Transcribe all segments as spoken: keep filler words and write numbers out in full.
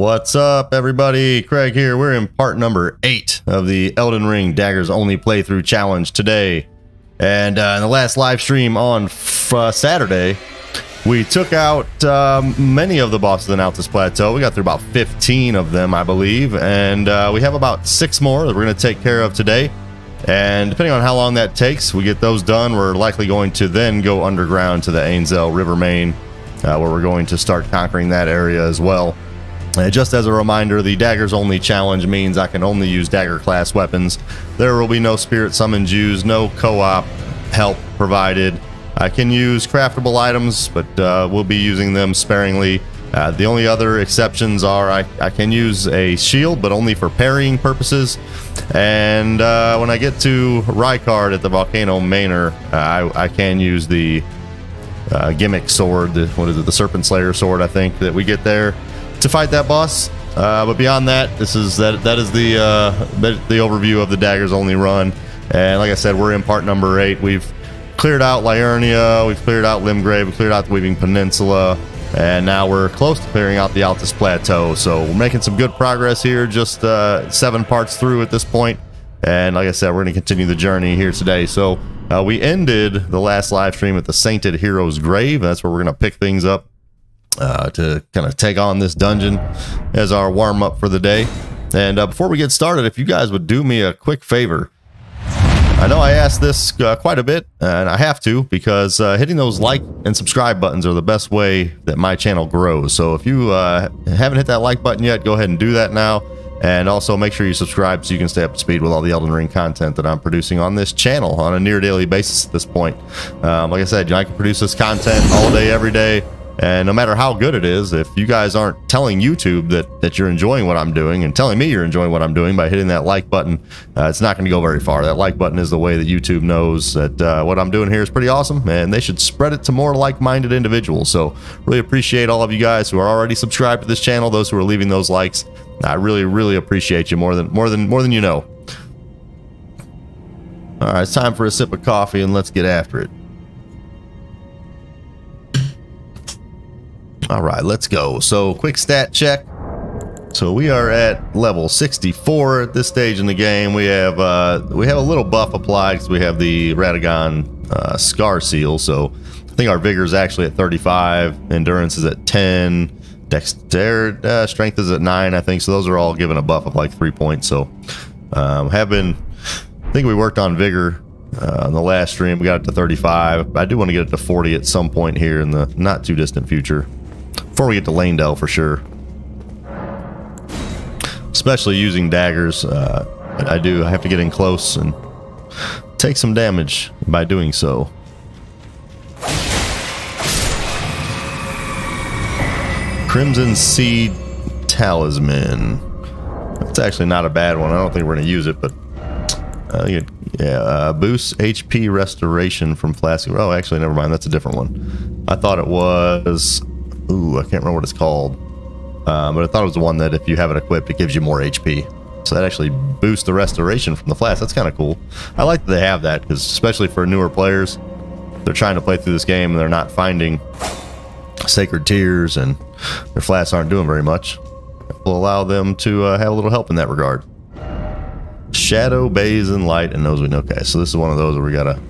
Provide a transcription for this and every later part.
What's up, everybody? Craig here. We're in part number eight of the Elden Ring Daggers Only Playthrough Challenge today. And uh, in the last live stream on f uh, Saturday, we took out um, many of the bosses in Altus Plateau. We got through about fifteen of them, I believe. And uh, we have about six more that we're going to take care of today. And depending on how long that takes, we get those done. We're likely going to then go underground to the Ainsel River main, uh, where we're going to start conquering that area as well. Uh, just as a reminder, the Daggers Only Challenge means I can only use dagger class weapons. There will be no spirit summons used, no co-op help provided. I can use craftable items, but uh, we'll be using them sparingly. Uh, the only other exceptions are I, I can use a shield, but only for parrying purposes. And uh, when I get to Rykard at the Volcano Manor, uh, I, I can use the uh, gimmick sword, the, what is it, the Serpent Slayer sword, I think, that we get there to fight that boss. Uh, but beyond that, this is that that is the uh, the overview of the Daggers Only run. And like I said, we're in part number eight. We've cleared out Lyurnia, we've cleared out Limgrave, we've cleared out the Weaving Peninsula, and now we're close to clearing out the Altus Plateau. So we're making some good progress here, just uh, seven parts through at this point. And like I said, we're going to continue the journey here today. So uh, we ended the last live stream at the Sainted Hero's Grave. That's where we're going to pick things up Uh, to kind of take on this dungeon as our warm-up for the day. And uh, before we get started, if you guys would do me a quick favor. I know I ask this uh, quite a bit, and I have to, because uh, hitting those like and subscribe buttons are the best way that my channel grows. So if you uh, haven't hit that like button yet, go ahead and do that now. And also make sure you subscribe so you can stay up to speed with all the Elden Ring content that I'm producing on this channel on a near daily basis at this point. Um, like I said, I can produce this content all day, every day. And no matter how good it is, if you guys aren't telling YouTube that, that you're enjoying what I'm doing and telling me you're enjoying what I'm doing by hitting that like button, uh, it's not going to go very far. That like button is the way that YouTube knows that uh, what I'm doing here is pretty awesome, and they should spread it to more like-minded individuals. So really appreciate all of you guys who are already subscribed to this channel, those who are leaving those likes. I really, really appreciate you more than, more than, more than you know. All right, it's time for a sip of coffee, and let's get after it. All right, let's go. So quick stat check. So we are at level sixty-four at this stage in the game. We have uh, we have a little buff applied because we have the Radahn uh, Scar Seal. So I think our vigor is actually at thirty-five, endurance is at ten, dexterity, uh, strength is at nine, I think. So those are all given a buff of like three points. So um, have been. I think we worked on vigor uh, on the last stream. We got it to thirty-five. I do want to get it to forty at some point here in the not too distant future. Before we get to Leyndell, for sure. Especially using daggers, uh, I do I have to get in close and take some damage by doing so. Crimson Seed Talisman. That's actually not a bad one. I don't think we're going to use it, but uh, yeah, uh, boosts H P restoration from flask. Oh, actually, never mind. That's a different one. I thought it was. Ooh, I can't remember what it's called, uh, but I thought it was the one that if you have it equipped, it gives you more H P. So that actually boosts the restoration from the flask. That's kind of cool. I like that they have that, because especially for newer players, they're trying to play through this game and they're not finding sacred tears and their flasks aren't doing very much. It will allow them to uh, have a little help in that regard. Shadow, Bays, and Light, and those we know. Okay, so this is one of those where we gotta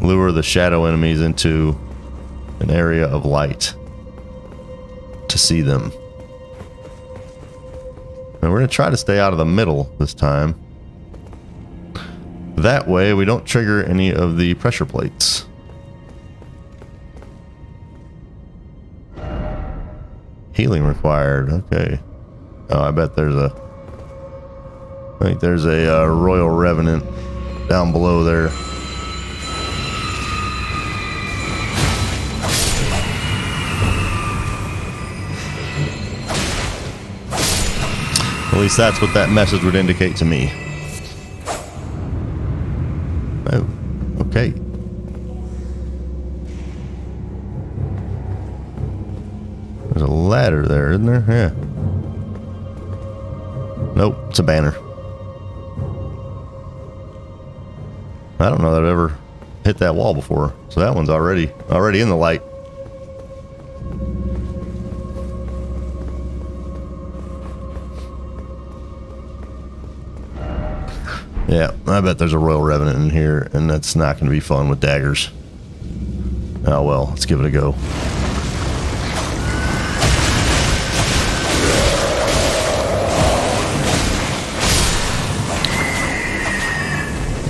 lure the shadow enemies into an area of light to see them. And we're going to try to stay out of the middle this time. That way we don't trigger any of the pressure plates. Healing required. Okay. Oh, I bet there's a... I think there's a uh, Royal Revenant down below there. At least that's what that message would indicate to me. Oh, okay. There's a ladder there, isn't there? Yeah. Nope, it's a banner. I don't know that I've ever hit that wall before, so that one's already already in the light. Yeah, I bet there's a Royal Revenant in here, and that's not going to be fun with daggers. Oh well, let's give it a go.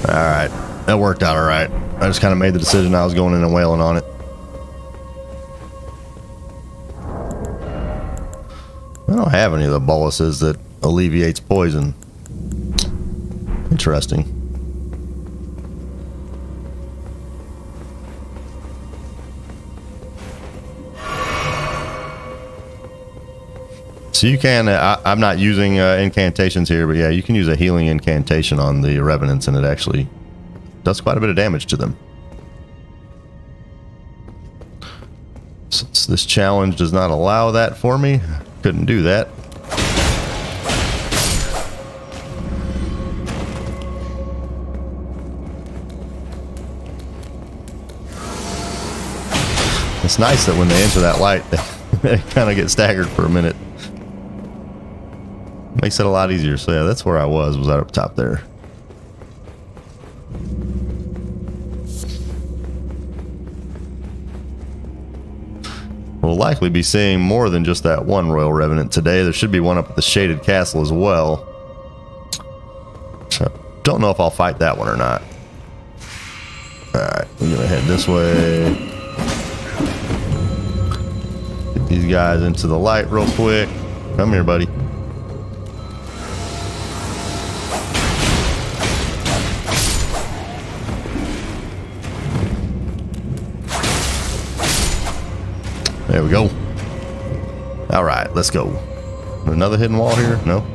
Alright, that worked out alright. I just kind of made the decision I was going in and wailing on it. I don't have any of the boluses that alleviates poison. Interesting. So you can, uh, I, I'm not using uh, incantations here, but yeah, you can use a healing incantation on the revenants and it actually does quite a bit of damage to them. Since this challenge does not allow that for me, couldn't do that. It's nice that when they enter that light, they kind of get staggered for a minute. Makes it a lot easier. So yeah, that's where I was, was that up top there. We'll likely be seeing more than just that one Royal Revenant today. There should be one up at the Shaded Castle as well. I don't know if I'll fight that one or not. Alright, we're gonna head this way. Get these guys into the light real quick. Come here, buddy. There we go. All right, let's go. Another hidden wall here? No.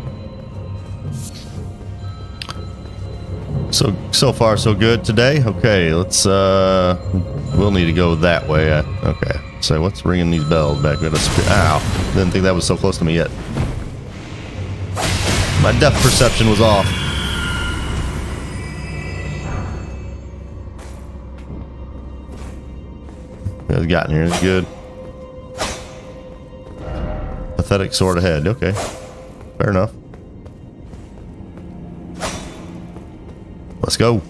So, so far so good today. Okay, let's, uh, we'll need to go that way. I, okay, so what's ringing these bells back at us? Ow, didn't think that was so close to me yet. My depth perception was off. It's gotten here, it's good. Pathetic sword ahead. Okay. Fair enough. Let's go.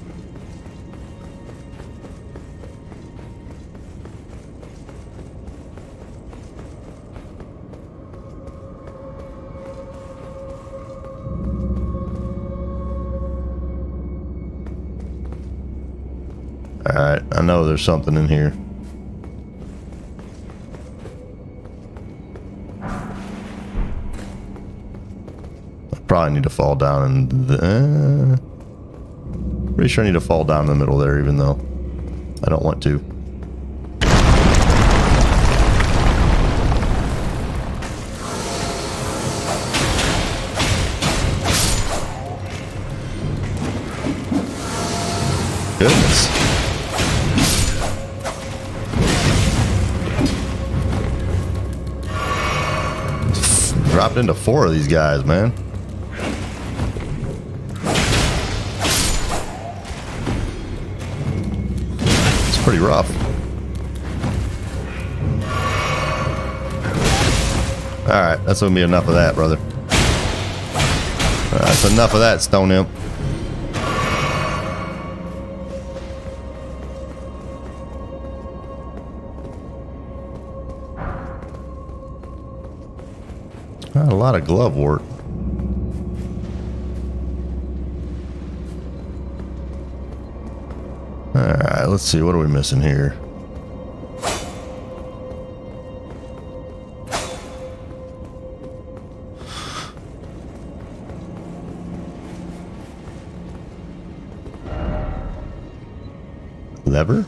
Alright, I know there's something in here. Probably need to fall down and uh, pretty sure I need to fall down in the middle there, even though I don't want to. Goodness. Dropped into four of these guys, man. Pretty rough. Alright, that's gonna be enough of that, brother. Alright, that's enough of that, stone imp. Not a lot of glove wart. Alright, let's see, what are we missing here? Lever?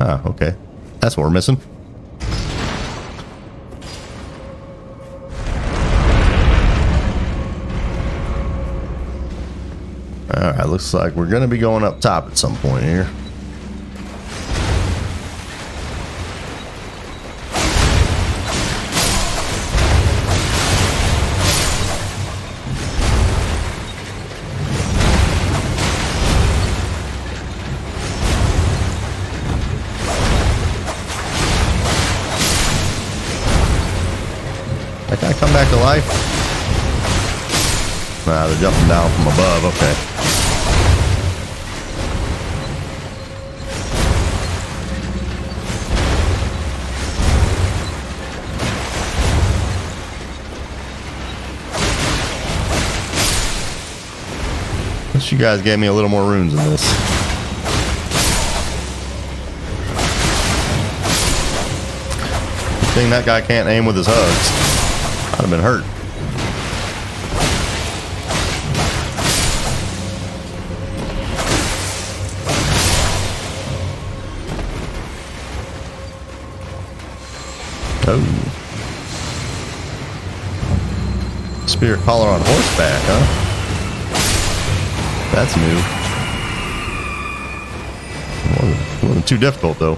Ah, okay. That's what we're missing. Alright, looks like we're going to be going up top at some point here. That guy come back to life? Nah, they're jumping down from above, okay. I guess you guys gave me a little more runes in this. Thing that guy can't aim with his hugs. I'd have been hurt. Oh. Spirit collar on horseback, huh? That's new. Wasn't, wasn't too difficult, though.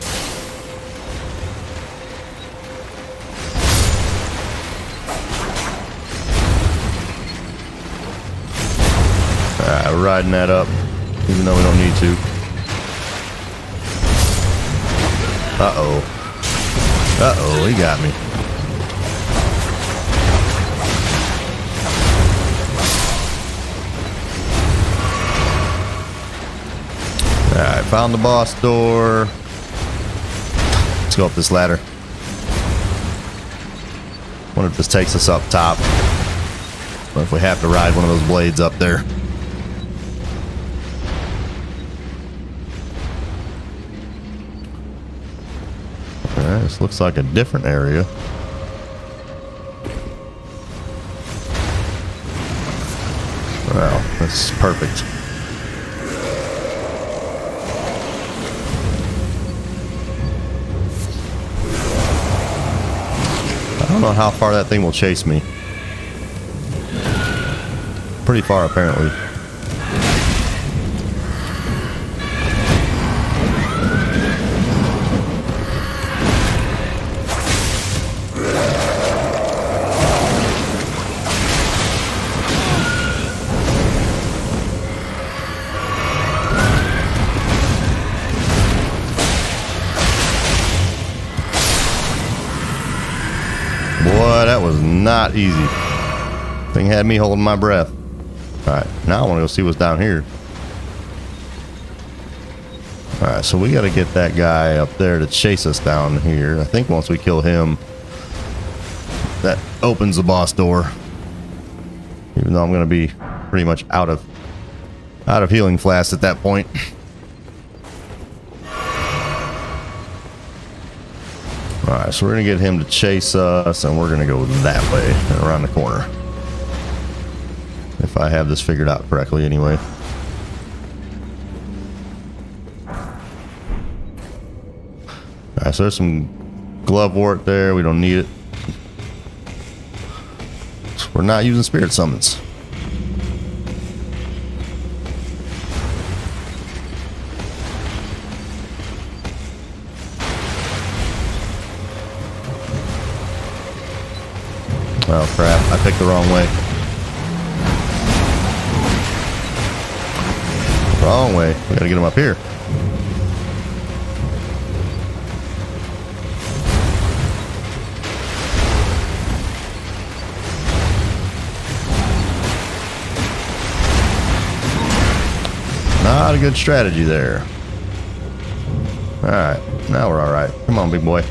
Riding that up, even though we don't need to. Uh-oh. Uh-oh, he got me. Alright, found the boss door. Let's go up this ladder. Wonder if this takes us up top. Or if we have to ride one of those blades up there. This looks like a different area. Wow, that's perfect. I don't know how far that thing will chase me. Pretty far, apparently. Not easy. Thing had me holding my breath. Alright, now I want to go see what's down here. Alright, so we got to get that guy up there to chase us down here. I think once we kill him, that opens the boss door. Even though I'm going to be pretty much out of out of healing flasks at that point. Alright, so we're going to get him to chase us, and we're going to go that way, and around the corner. If I have this figured out correctly, anyway. Alright, so there's some glove wart there. We don't need it. So we're not using spirit summons. Oh crap, I picked the wrong way. Wrong way. We gotta get him up here. Not a good strategy there. Alright, now we're alright. Come on, big boy.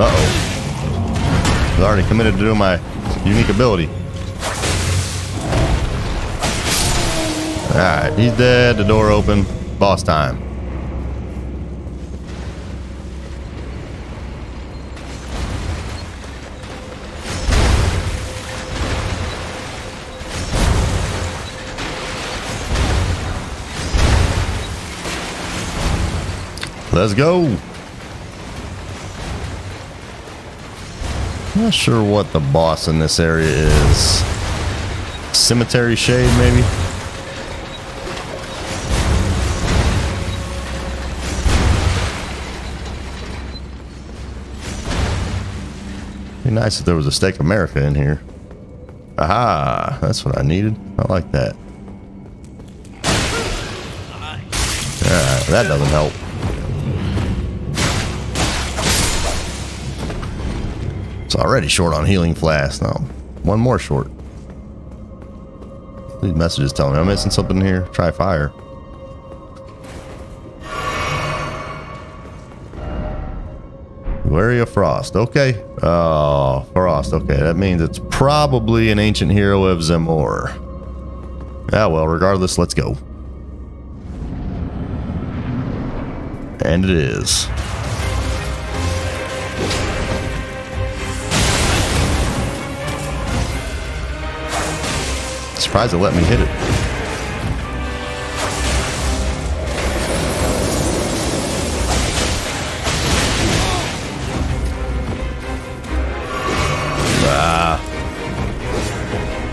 Uh-oh. I was already committed to doing my unique ability. Alright, he's dead. The door open. Boss time. Let's go. Not sure what the boss in this area is. Cemetery Shade, maybe? Be nice if there was a Steak America in here. Aha! That's what I needed. I like that. Alright, that doesn't help. Already short on healing flasks. Now, one more short. These messages telling me I'm missing something here. Try fire. Wary of Frost. Okay. Oh, Frost. Okay. That means it's probably an Ancient Hero of Zamor. Ah, well, regardless, let's go. And it is. Surprised it let me hit it. Ah.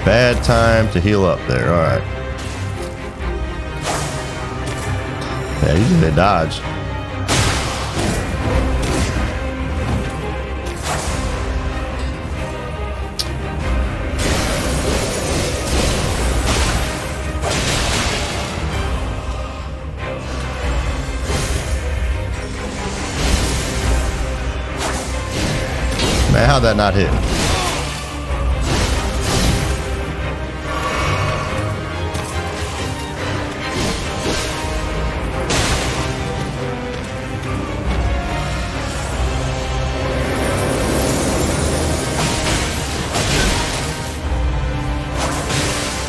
Bad time to heal up there. All right. Yeah, you did a dodge. Man, how'd that not hit?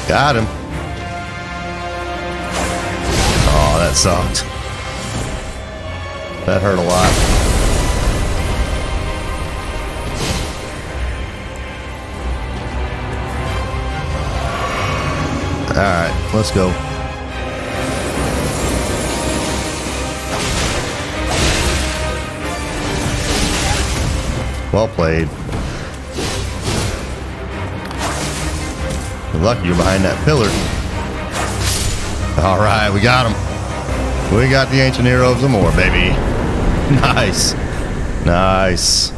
Got him. Oh, that sucked. That hurt a lot. All right, let's go. Well played. Good luck, you're behind that pillar. All right, we got him. We got the Ancient Hero of Zamor, baby. Nice. Nice.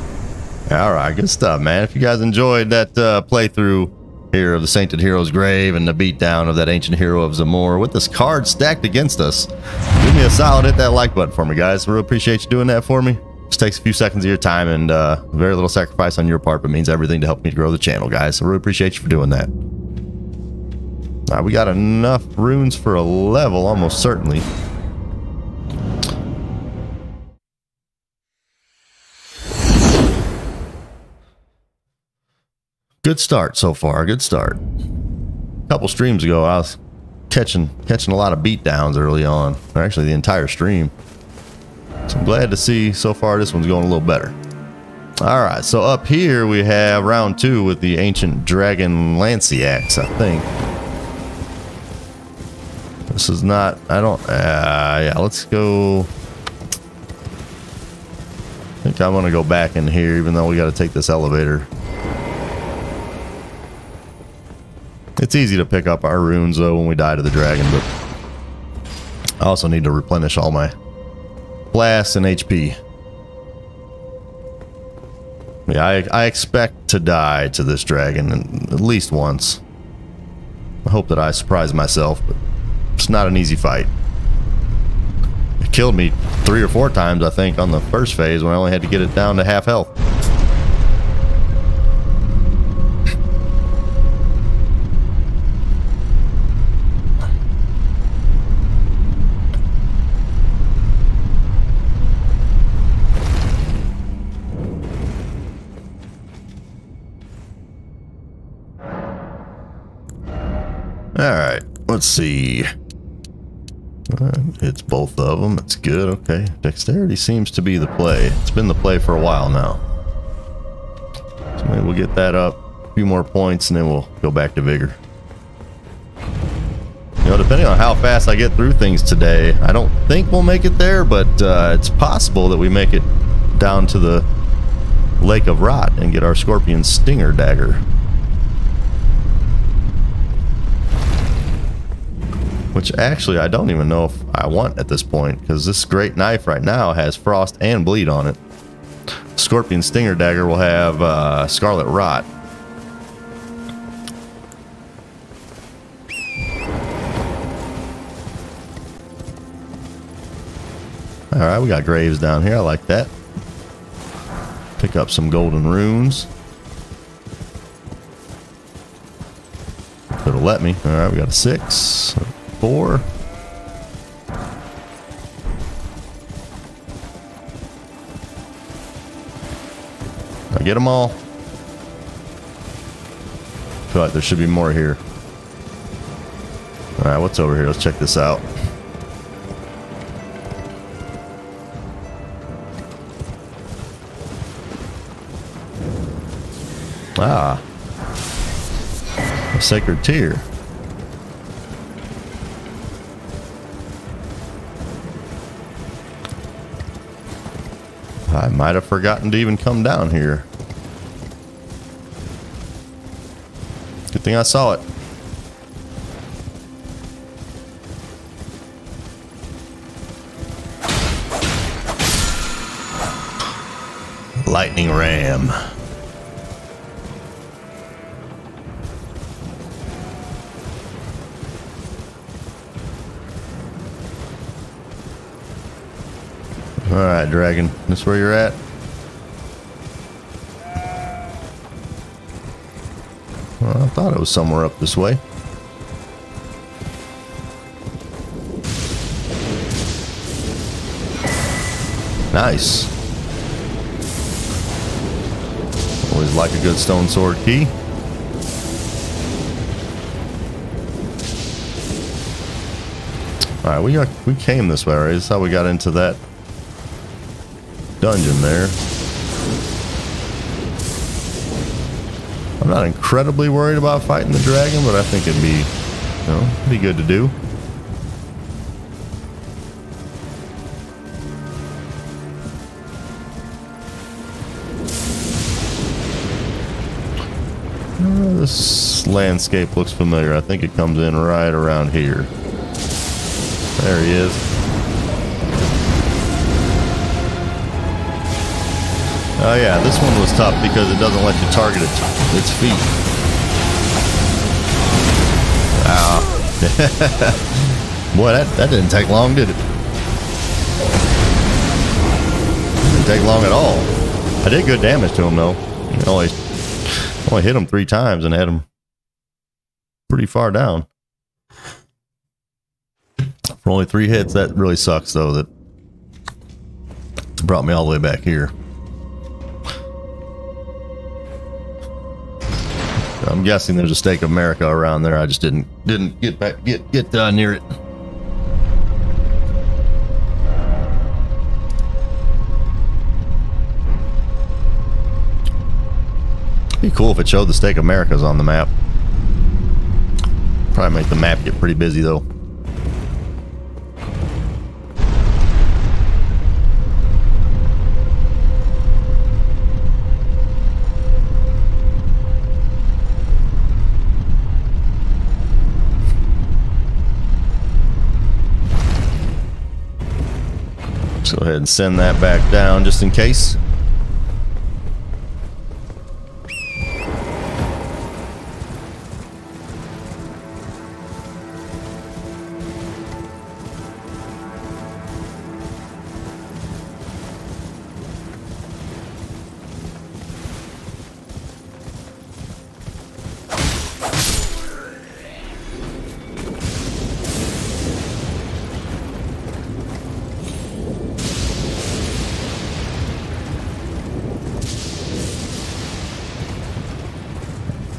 All right, good stuff, man. If you guys enjoyed that uh, playthrough here of the Sainted Hero's Grave and the beatdown of that Ancient Hero of Zamor with this card stacked against us, give me a solid hit that like button for me, guys. I really appreciate you doing that for me. Just takes a few seconds of your time and uh, very little sacrifice on your part, but means everything to help me grow the channel, guys. So really appreciate you for doing that. All right, we got enough runes for a level, almost certainly. Good start so far. Good start. A couple streams ago, I was catching catching a lot of beatdowns early on, or actually the entire stream. So I'm glad to see so far this one's going a little better. All right, so up here we have round two with the Ancient Dragon Lansseax, I think. This is not. I don't. Uh, yeah, let's go. I think I'm gonna go back in here, even though we got to take this elevator. It's easy to pick up our runes, though, when we die to the dragon, but I also need to replenish all my blasts and H P. Yeah, I, I expect to die to this dragon at least once. I hope that I surprise myself, but it's not an easy fight. It killed me three or four times, I think, on the first phase when I only had to get it down to half health. Alright, let's see. It's both of them. That's good. Okay. Dexterity seems to be the play. It's been the play for a while now. So maybe we'll get that up. A few more points and then we'll go back to vigor. You know, depending on how fast I get through things today, I don't think we'll make it there, but uh, it's possible that we make it down to the Lake of Rot and get our Scorpion Stinger dagger, which actually I don't even know if I want at this point, because this great knife right now has frost and bleed on it. Scorpion Stinger dagger will have uh, Scarlet Rot. All right, we got graves down here. I like that. Pick up some golden runes. let me. All right, we got a six, a four. I get them all. I feel like there should be more here. All right, what's over here? Let's check this out. Ah, a sacred tear. I might have forgotten to even come down here. Good thing I saw it. Lightning Ram. Alright, Dragon, that's where you're at. Well, I thought it was somewhere up this way. Nice. Always like a good stone sword key. Alright, we got, we came this way, right? That's how we got into that dungeon there. I'm not incredibly worried about fighting the dragon, but I think it'd be, you know, be good to do. Uh, this landscape looks familiar. I think it comes in right around here. There he is. Oh yeah, this one was tough because it doesn't let you target it, its feet. Wow. Boy, that, that didn't take long, did it? Didn't take long at all. I did good damage to him, though. I only, only hit him three times and had him pretty far down. For only three hits, that really sucks, though, that brought me all the way back here. I'm guessing there's a stake of America around there. I just didn't didn't get back get get uh, near it. It'd be cool if it showed the stake of America's on the map. Probably make the map get pretty busy though. Go ahead and send that back down just in case.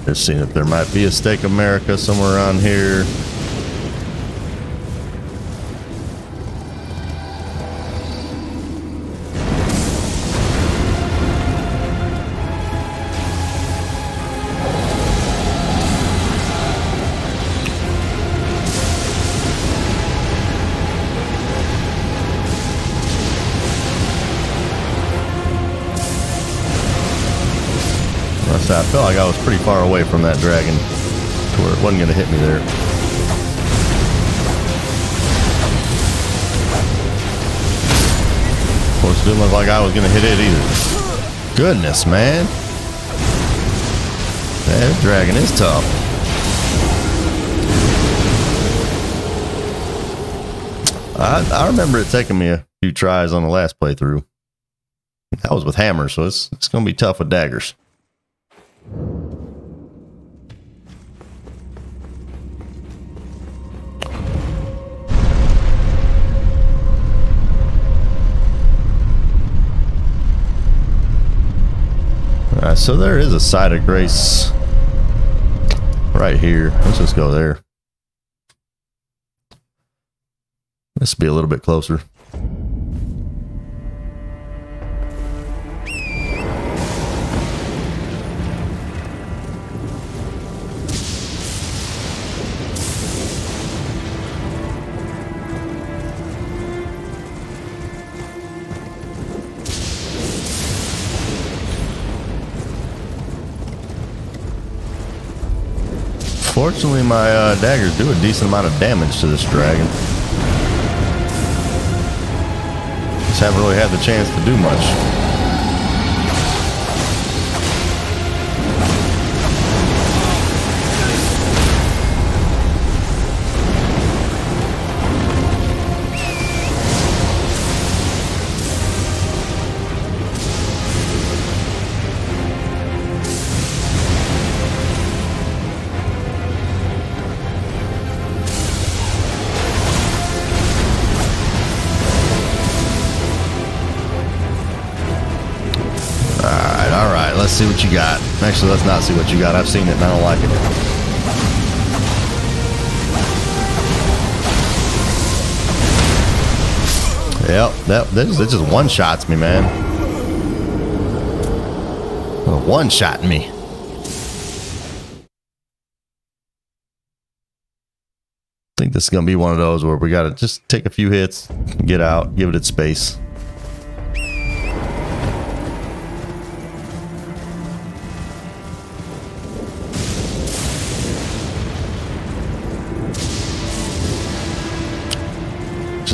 Just seeing if there might be a stake America somewhere around here. I felt like I was pretty far away from that dragon to where it wasn't going to hit me there. Of course, it didn't look like I was going to hit it either. Goodness, man. That dragon is tough. I, I remember it taking me a few tries on the last playthrough. That was with hammers, so it's, it's going to be tough with daggers. Alright, so there is a site of grace right here. Let's just go there. This will be a little bit closer. Fortunately, my uh, daggers do a decent amount of damage to this dragon. Just haven't really had the chance to do much. See what you got. Actually, let's not see what you got. I've seen it and I don't like it. Yep, that this it just one shots me, man. One shot me. I think this is gonna be one of those where we gotta just take a few hits, get out, give it its space.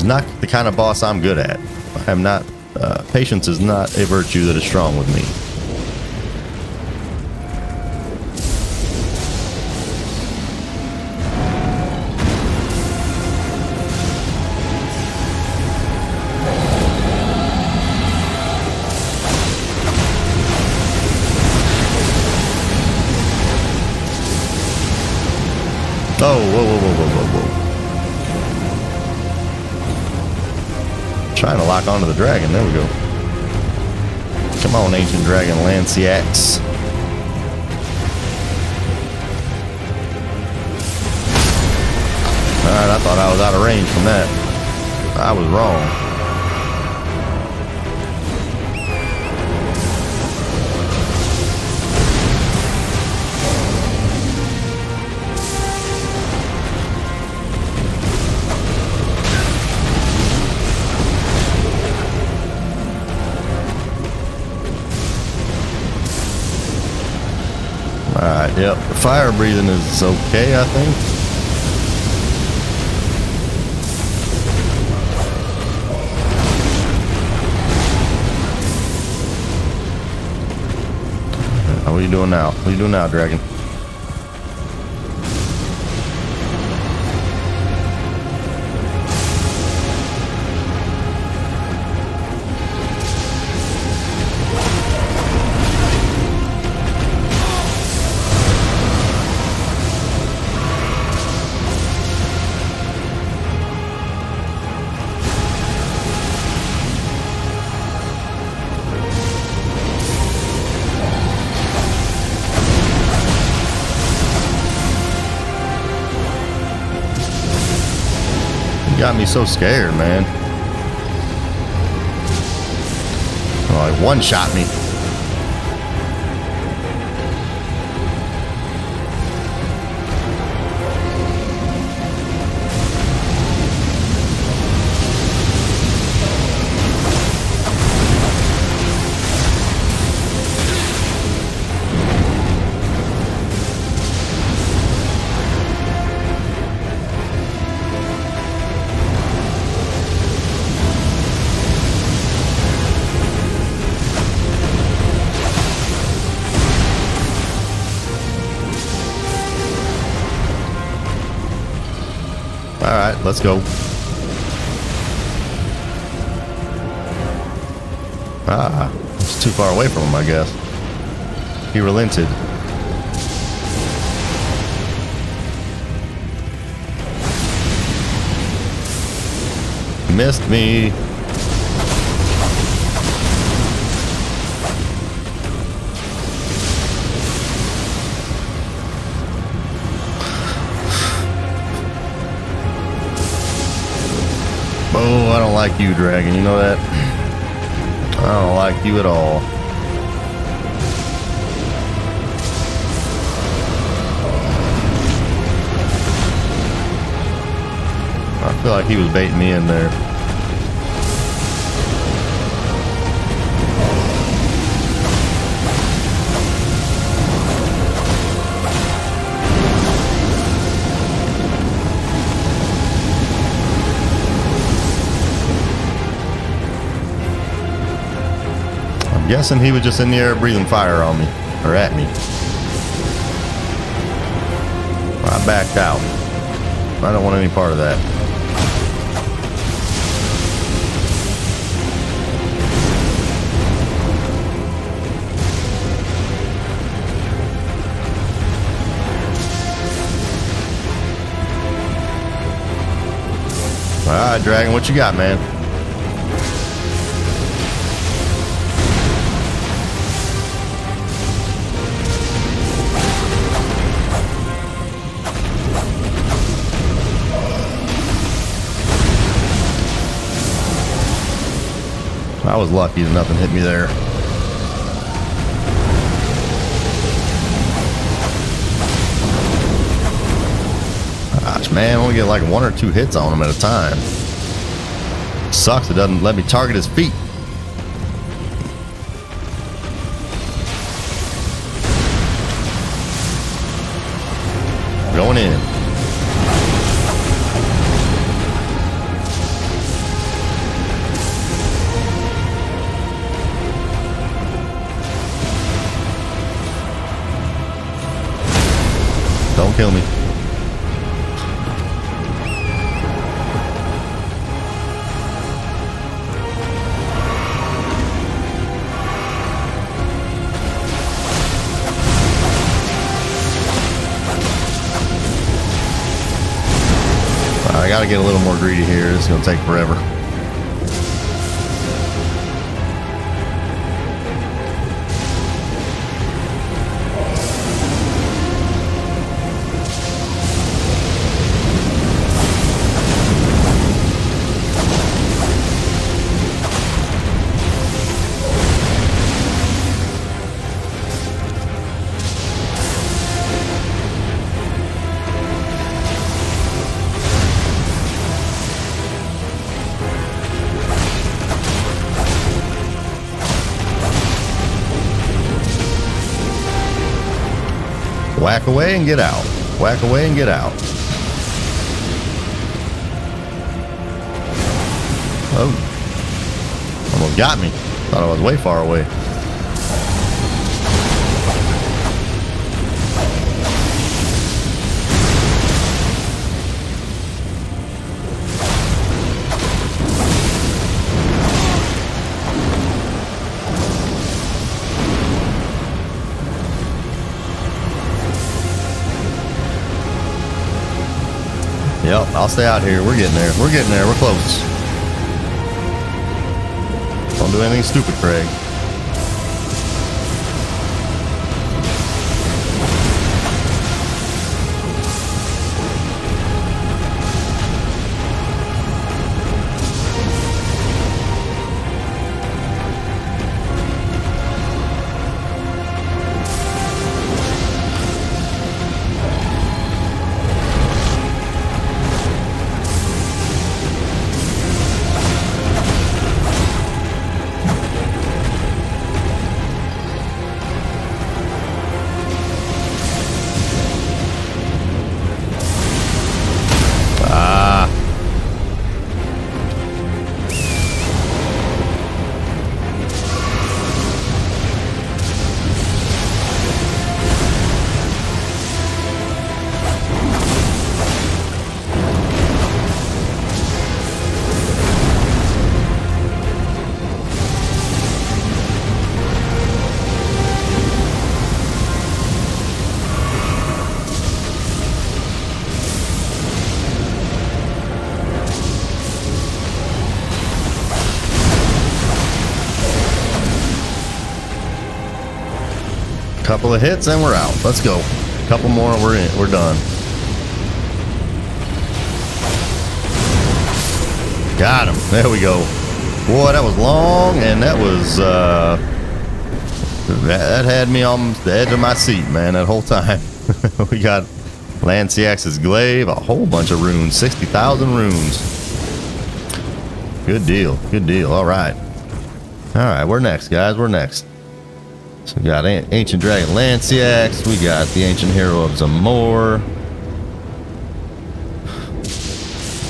Not the kind of boss I'm good at. I am not, uh, patience is not a virtue that is strong with me. Oh, whoa, whoa, whoa, whoa, whoa, whoa. Trying to lock onto the dragon. There we go. Come on, Ancient Dragon Lansseax. Alright, I thought I was out of range from that. I was wrong. Alright, yep. The fire breathing is okay, I think. What are you doing now? What are you doing now, dragon? Got me so scared, man. Oh, he one shot me. Let's go. Ah, it's too far away from him, I guess. He relented. Missed me. like you, dragon. You know that? I don't like you at all. I feel like he was baiting me in there. I'm guessing he was just in the air breathing fire on me, or at me. I backed out. I don't want any part of that. Alright, dragon, what you got, man? I was lucky that nothing hit me there. Gosh, man, I only get like one or two hits on him at a time. It sucks it doesn't let me target his feet. Going in. Don't kill me. I gotta get a little more greedy here. This is gonna take forever. Whack away and get out. Whack away and get out. Oh. Almost got me. Thought I was way far away. Yep, I'll stay out here. We're getting there. We're getting there. We're close. Don't do anything stupid, Craig. Couple of hits and we're out. Let's go. Couple more and we're in. We're done. Got him. There we go. Boy, that was long, and that was, uh, that, that had me on the edge of my seat, man, that whole time. We got Lansseax's Glaive, a whole bunch of runes, sixty thousand runes. Good deal. Good deal. All right. All right, we're next, guys. We're next. So we got An Ancient Dragon Lansseax. We got the Ancient Hero of Zamor.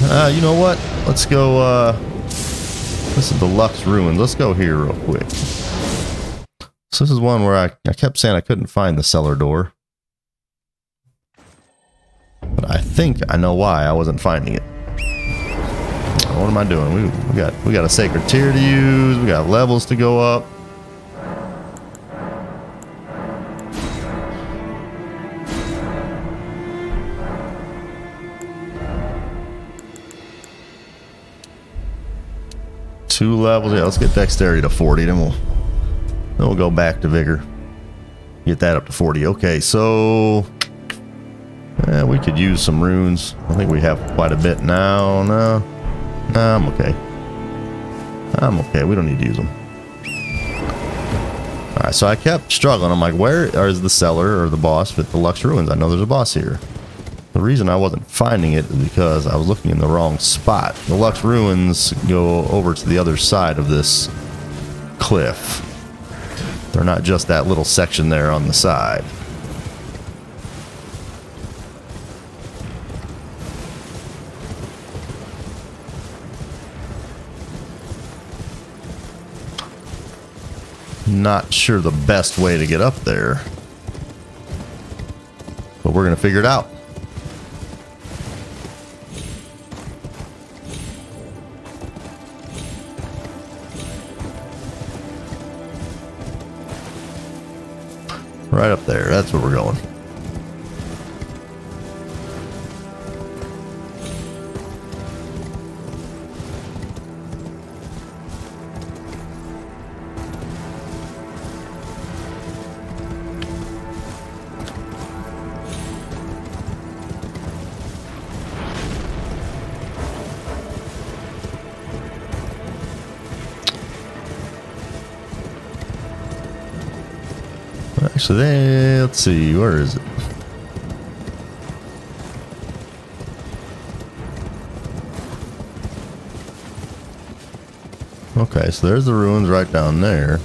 Uh, you know what? Let's go, uh, this is the Lux Ruins. Let's go here real quick. So this is one where I, I kept saying I couldn't find the cellar door. But I think I know why I wasn't finding it. What am I doing? We, we got we got a sacred tier to use. We got levels to go up. Two levels. Yeah, let's get dexterity to forty, then we'll then we'll go back to vigor. Get that up to forty. Okay, so eh, we could use some runes. I think we have quite a bit now. No, no, I'm okay. I'm okay. We don't need to use them. All right, so I kept struggling. I'm like, where is the cellar or the boss with the Lux Ruins? I know there's a boss here. The reason I wasn't finding it is because I was looking in the wrong spot. The Lux Ruins go over to the other side of this cliff. They're not just that little section there on the side. Not sure the best way to get up there, but we're gonna figure it out. Right up there. That's where we're going. So then, let's see, where is it? Okay, so there's the ruins right down there.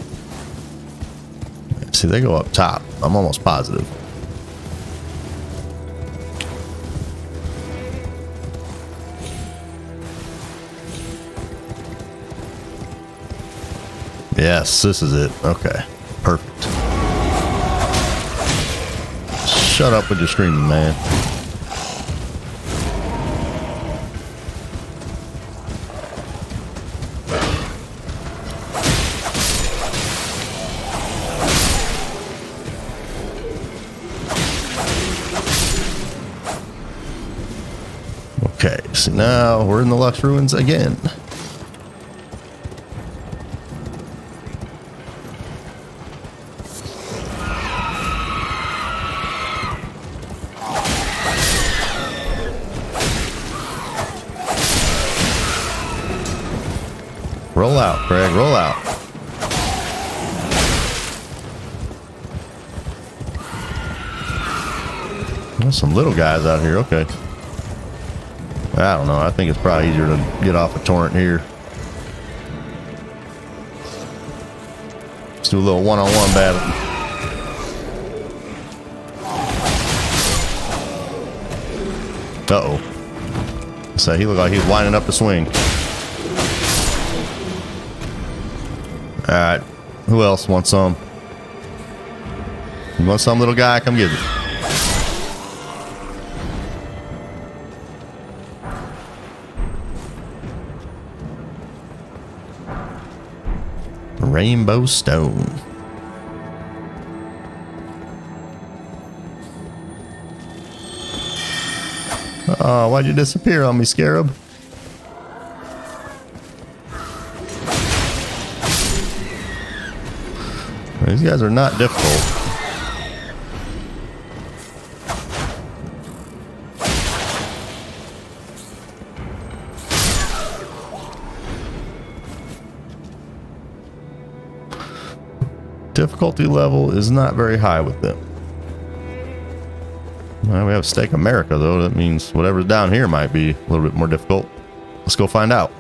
See, they go up top. I'm almost positive. Yes, this is it. Okay, perfect. Shut up with your screaming, man. Okay, so now we're in the Lux Ruins again. Roll out, Craig, roll out. There's some little guys out here, okay. I don't know, I think it's probably easier to get off a torrent here. Let's do a little one-on-one battle. Uh-oh. So he looked like he was lining up the swing. All right, who else wants some? You want some, little guy? Come get it. Rainbow Stone. Oh, why'd you disappear on me, Scarab? These guys are not difficult. difficulty level is not very high with them. Well, we have Steak America though. That means whatever's down here might be a little bit more difficult. Let's go find out.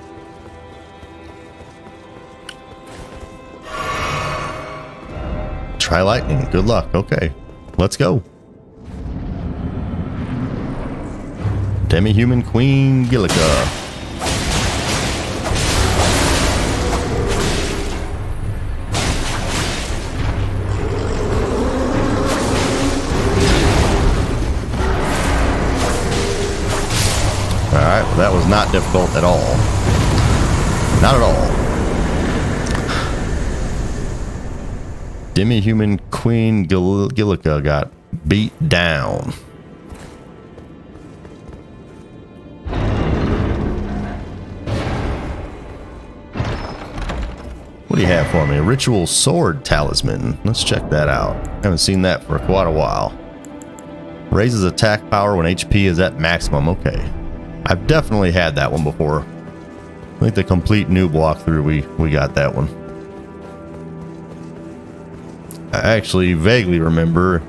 Try lightning. Good luck. Okay, let's go. Demi-Human Queen Gilika. All right, well, that was not difficult at all. Not at all. Demi-Human Queen Gil Gilika got beat down. What do you have for me? A ritual sword talisman. Let's check that out. Haven't seen that for quite a while. Raises attack power when H P is at maximum. Okay. I've definitely had that one before. I think the complete noob walkthrough we, we got that one. I actually vaguely remember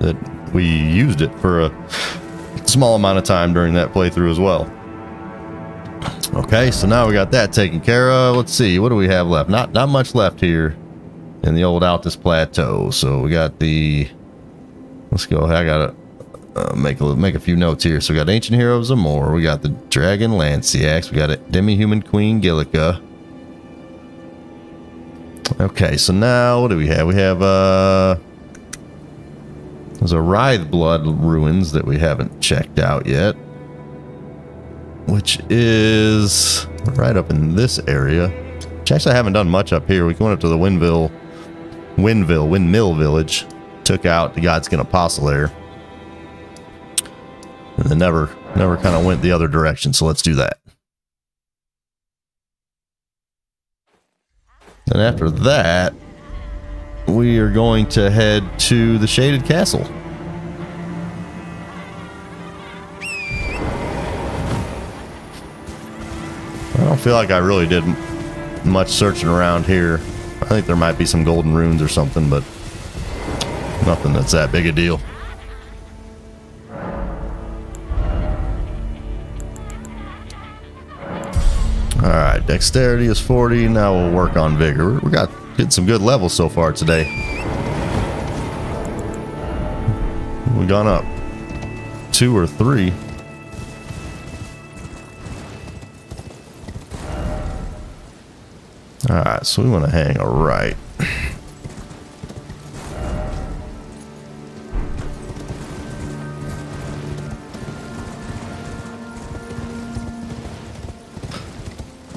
that we used it for a small amount of time during that playthrough as well. Okay, so now we got that taken care of. Let's see, what do we have left? Not not much left here in the old Altus Plateau. So we got the, let's go, I gotta uh, make, a, make a few notes here. So we got Ancient Hero of Zamor, we got the Dragon Lansseax, we got a Demi-Human Queen Gilika. Okay, so now what do we have? We have, uh, there's a Writheblood Ruins that we haven't checked out yet, which is right up in this area, which actually I haven't done much up here. We went up to the Windmill, Windmill, Windmill Village, took out the Godskin Apostle there, and then never, never kind of went the other direction. So let's do that. And after that, we are going to head to the Shaded Castle. I don't feel like I really did much searching around here. I think there might be some golden runes or something, but nothing that's that big a deal. All right, dexterity is forty. Now we'll work on vigor. We got getting some good levels so far today. We've gone up two or three. Alright, so we want to hang a right.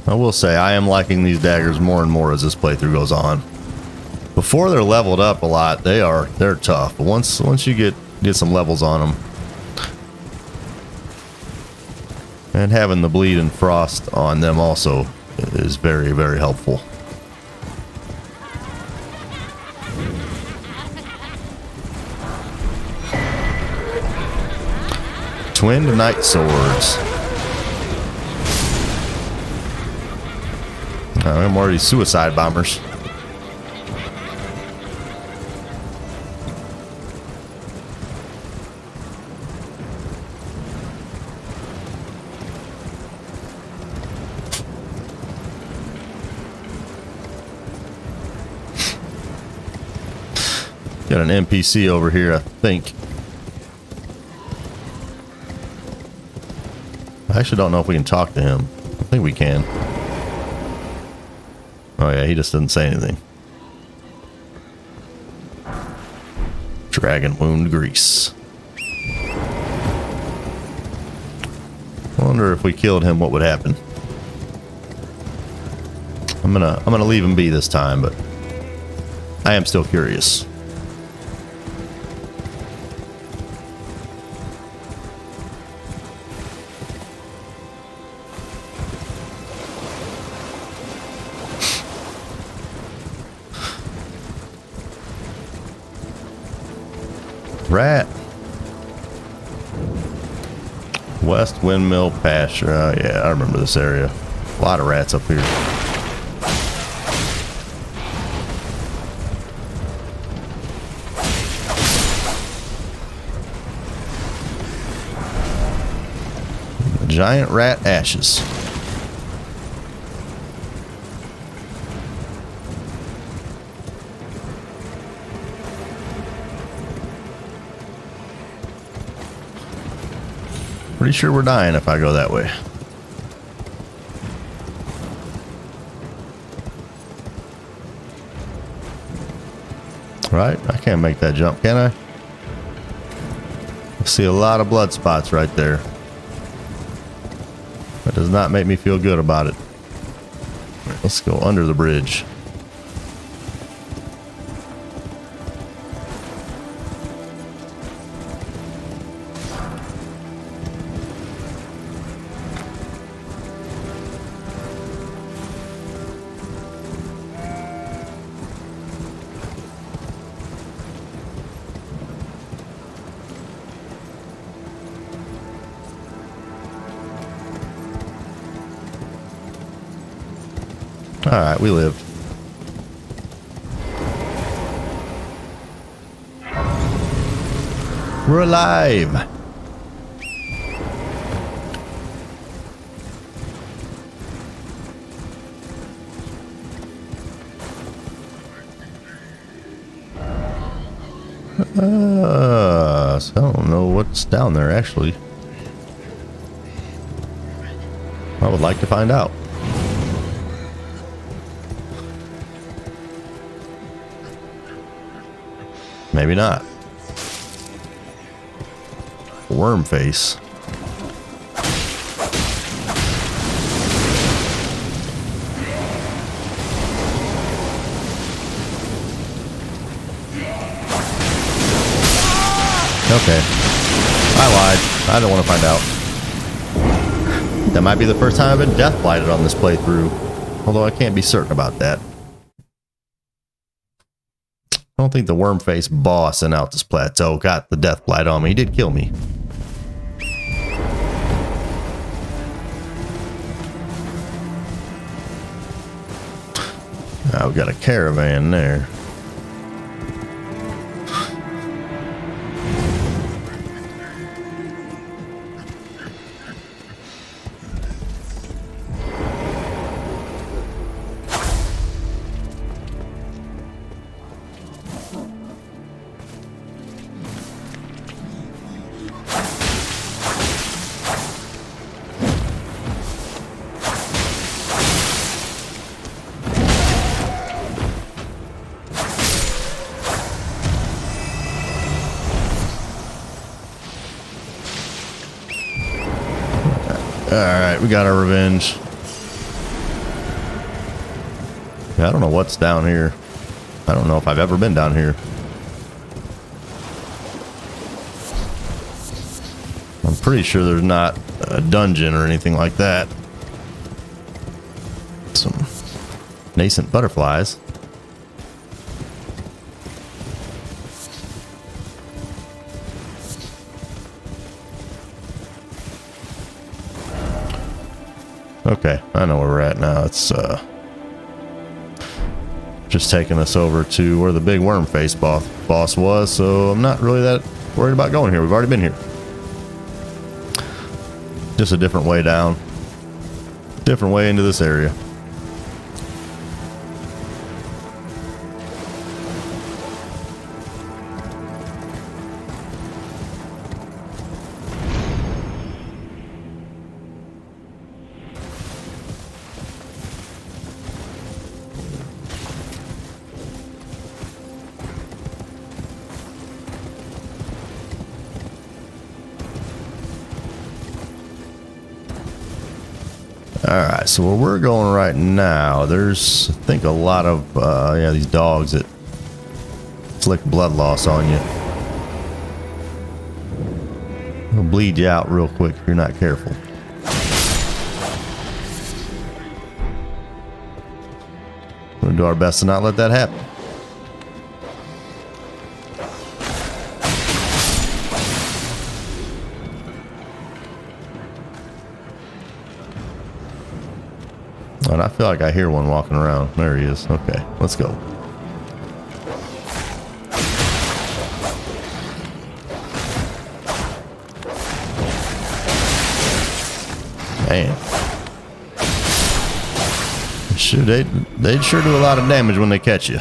I will say, I am liking these daggers more and more as this playthrough goes on. Before they're leveled up a lot, they are they're tough. But once once you get get some levels on them, and having the bleed and frost on them also is very, very helpful. Twinned Night Swords. I'm already suicide bombers. Got an N P C over here, I think. I actually don't know if we can talk to him. I think we can. Oh yeah, he just didn't say anything. Dragon Wound Grease. I wonder if we killed him, what would happen? I'm gonna I'm gonna leave him be this time, but I am still curious. Rat. West Windmill Pasture. Oh yeah, I remember this area. A lot of rats up here. giant rat ashes. Pretty sure we're dying if I go that way. Right? I can't make that jump, can I? I see a lot of blood spots right there. That does not make me feel good about it. Right, let's go under the bridge. All right, we lived. We're alive. Uh, so I don't know what's down there actually. I would like to find out. Maybe not. Worm face. Okay. I lied. I don't want to find out. That might be the first time I've been deathblighted on this playthrough. Although I can't be certain about that. I don't think the worm-faced boss in Altus Plateau got the death blight on me. He did kill me. Now we've got a caravan there. We got our revenge. I don't know what's down here. I don't know if I've ever been down here. I'm pretty sure there's not a dungeon or anything like that. Some nascent butterflies. Okay, I know where we're at now. It's uh, just taking us over to where the big worm face boss, boss was, so I'm not really that worried about going here. We've already been here. Just a different way down. Different way into this area. Alright, so where we're going right now, there's, I think, a lot of, uh, yeah, these dogs that inflict blood loss on you. It'll bleed you out real quick if you're not careful. We're gonna do our best to not let that happen. I feel like I hear one walking around. There he is. Okay, let's go. Damn. Shoot, they, they'd sure do a lot of damage when they catch you.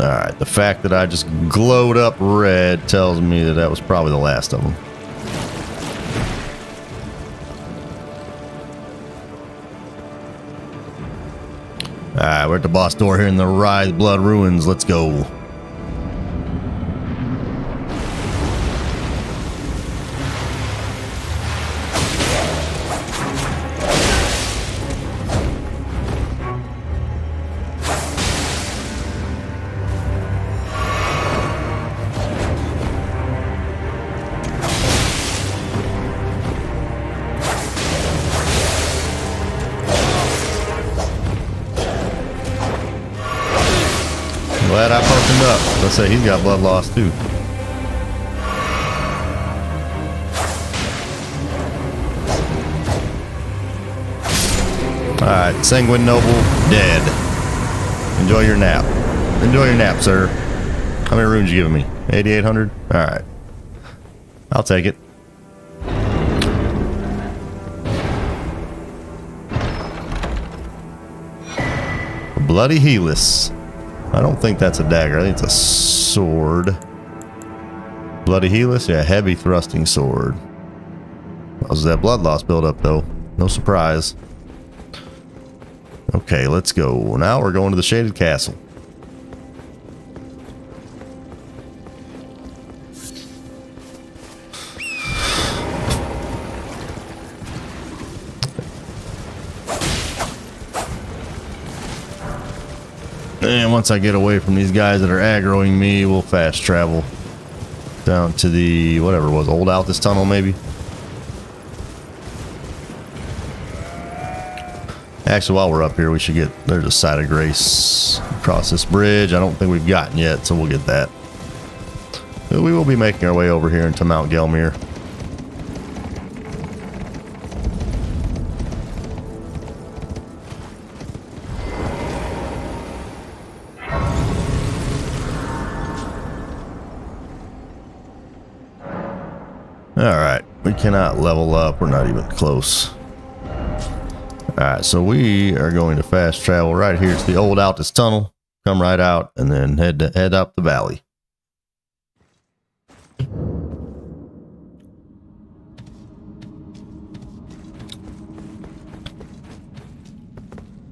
Alright, the fact that I just glowed up red tells me that that was probably the last of them. Alright, we're at the boss door here in the Writheblood Ruins. Let's go. Let's say he's got blood loss too. Alright, Sanguine Noble dead. Enjoy your nap. Enjoy your nap, sir. How many runes you giving me? eighty-eight hundred? Alright. I'll take it. Bloody Helis. I don't think that's a dagger. I think it's a sword. Bloody Helis? Yeah, heavy thrusting sword. That was that blood loss buildup, though. No surprise. Okay, let's go. Now we're going to the Shaded Castle. And once I get away from these guys that are aggroing me, we'll fast travel down to the, whatever it was, old Altus Tunnel, maybe? Actually, while we're up here, we should get, there's a Sight of Grace across this bridge. I don't think we've gotten yet, so we'll get that. But we will be making our way over here into Mount Gelmir. Alright, we cannot level up. We're not even close. Alright, so we are going to fast travel right here to the old Altus Tunnel. Come right out and then head to, head up the valley.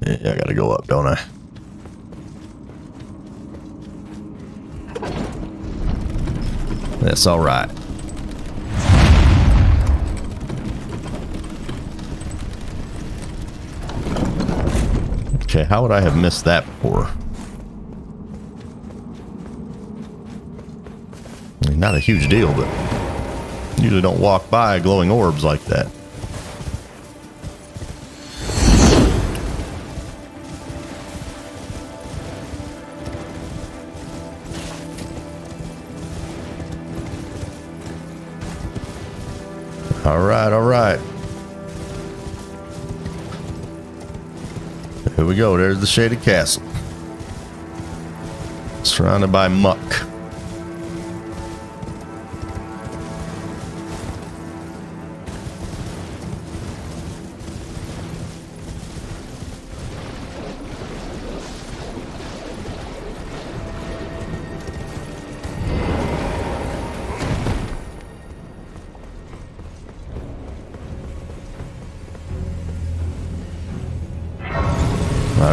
Yeah, I gotta go up, don't I? That's alright. Okay, how would I have missed that before? I mean, not a huge deal, but usually don't walk by glowing orbs like that. All right, all right. Here we go. There's the Shaded Castle. Surrounded by muck.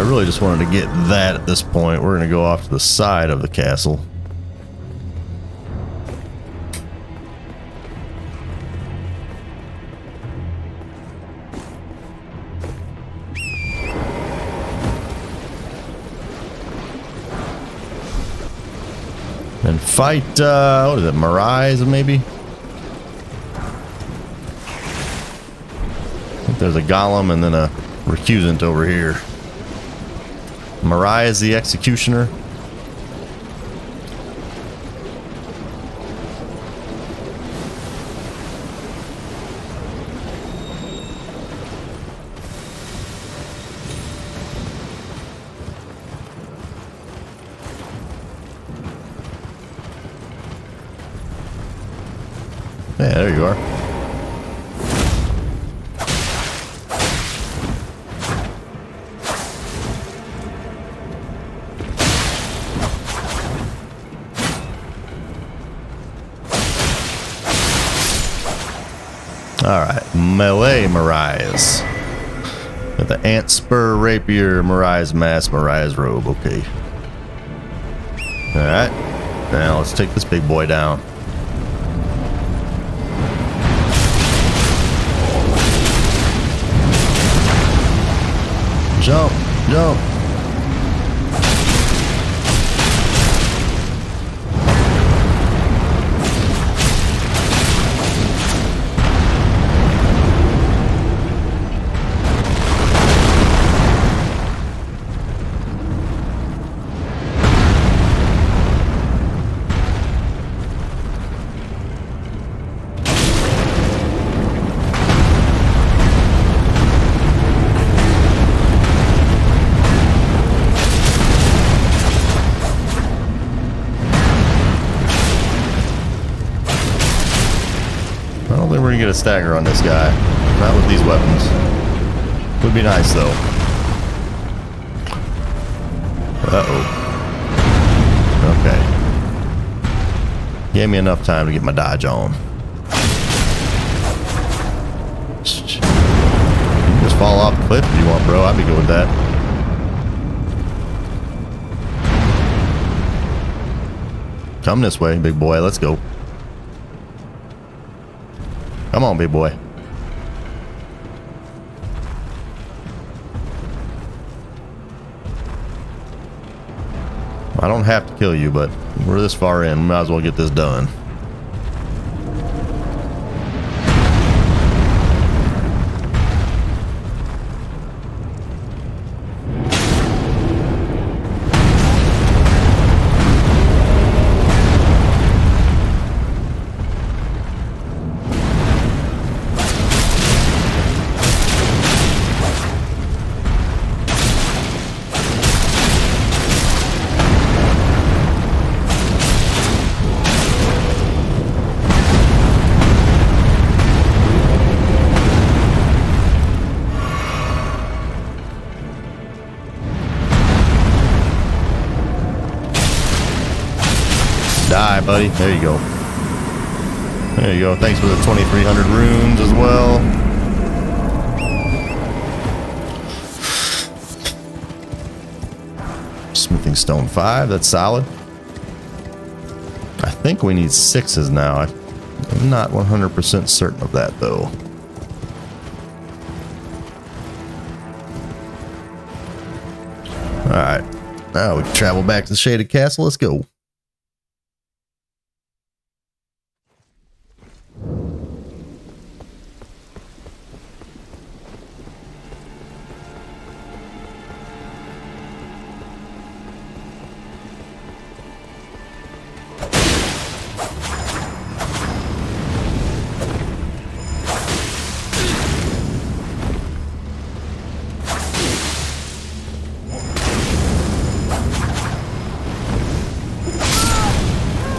Really just wanted to get that at this point. We're going to go off to the side of the castle. And fight, uh, what is it, Marais maybe? I think there's a golem and then a recusant over here. Marais the Executioner. Hey, there you are. Alright, melee Marais. With the ant spur, rapier, Marais mask, Marais robe. Okay. Alright. Now let's take this big boy down. Jump, jump. A stagger on this guy. Not with these weapons. Would be nice though. Uh-oh. Okay. Gave me enough time to get my dodge on. Just fall off the cliff if you want, bro. I'd be good with that. Come this way, big boy. Let's go. Come on, big boy. I don't have to kill you, but we're this far in. We might as well get this done. Die, buddy. There you go. There you go. Thanks for the twenty-three hundred runes as well. Smithing stone five. That's solid. I think we need sixes now. I'm not one hundred percent certain of that, though. All right. Now we can travel back to the Shaded Castle. Let's go.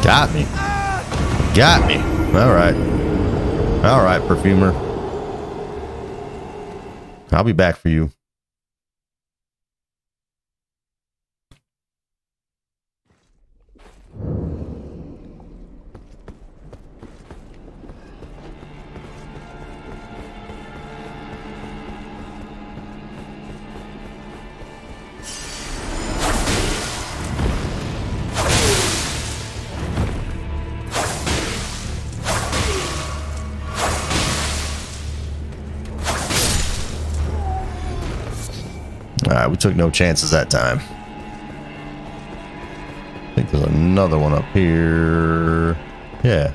Got me. Got me. Alright. Alright, perfumer. I'll be back for you. Alright, we took no chances that time. I think there's another one up here. Yeah.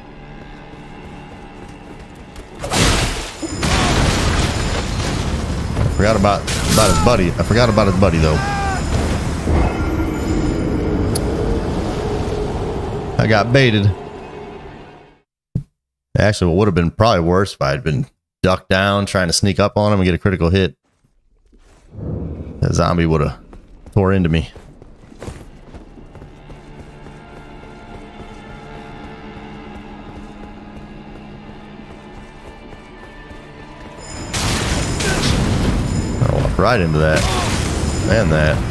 I forgot about, about his buddy. I forgot about his buddy, though. I got baited. Actually, what would have been probably worse if I had been ducked down, trying to sneak up on him and get a critical hit. That zombie would have tore into me. right into that. And that.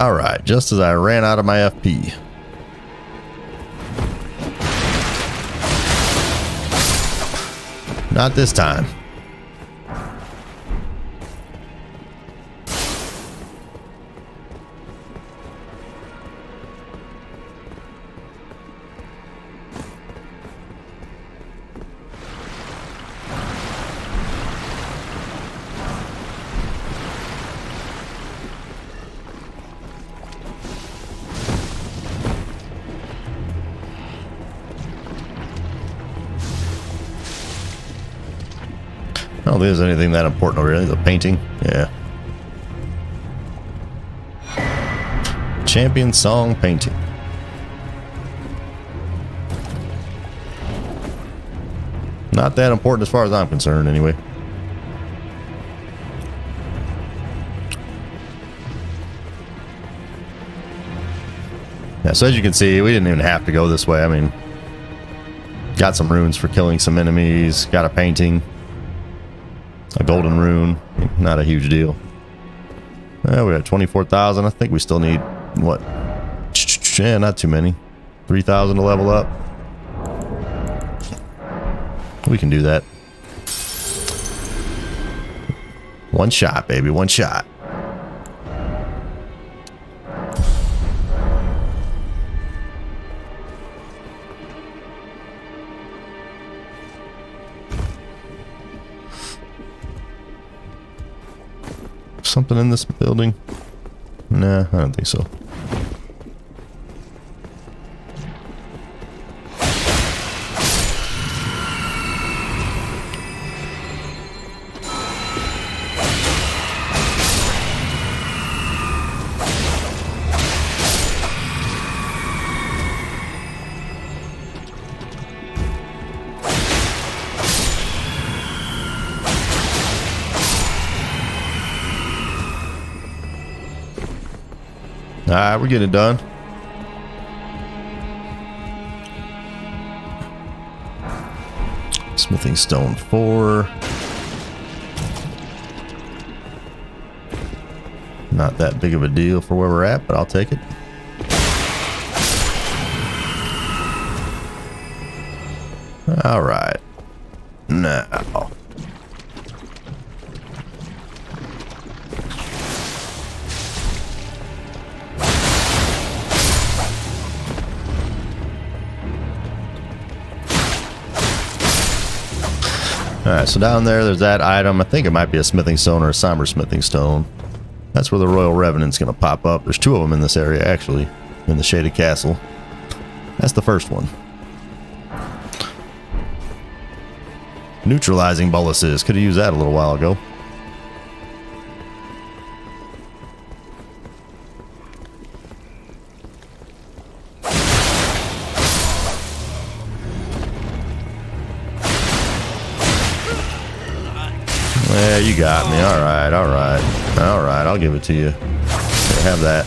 Alright, just as I ran out of my F P. Not this time. I don't think there's anything that important over here. The painting, yeah. Champion Song painting. Not that important as far as I'm concerned, anyway. Yeah, so as you can see, we didn't even have to go this way. I mean, got some runes for killing some enemies. Got a painting. A golden rune, not a huge deal. Well, we're at twenty-four thousand. I think we still need, what? Yeah, not too many. three thousand to level up. We can do that. One shot, baby. One shot. Something in this building? Nah, I don't think so. Alright, we're getting it done. Smithing stone four. Not that big of a deal for where we're at, but I'll take it. Alright. Now. Alright, so down there, there's that item. I think it might be a smithing stone or a somber smithing stone. That's where the Royal Revenant's going to pop up. There's two of them in this area, actually, in the Shaded Castle. That's the first one. Neutralizing boluses. Could have used that a little while ago. Yeah, you got me. All right, all right, all right. I'll give it to you. Have that.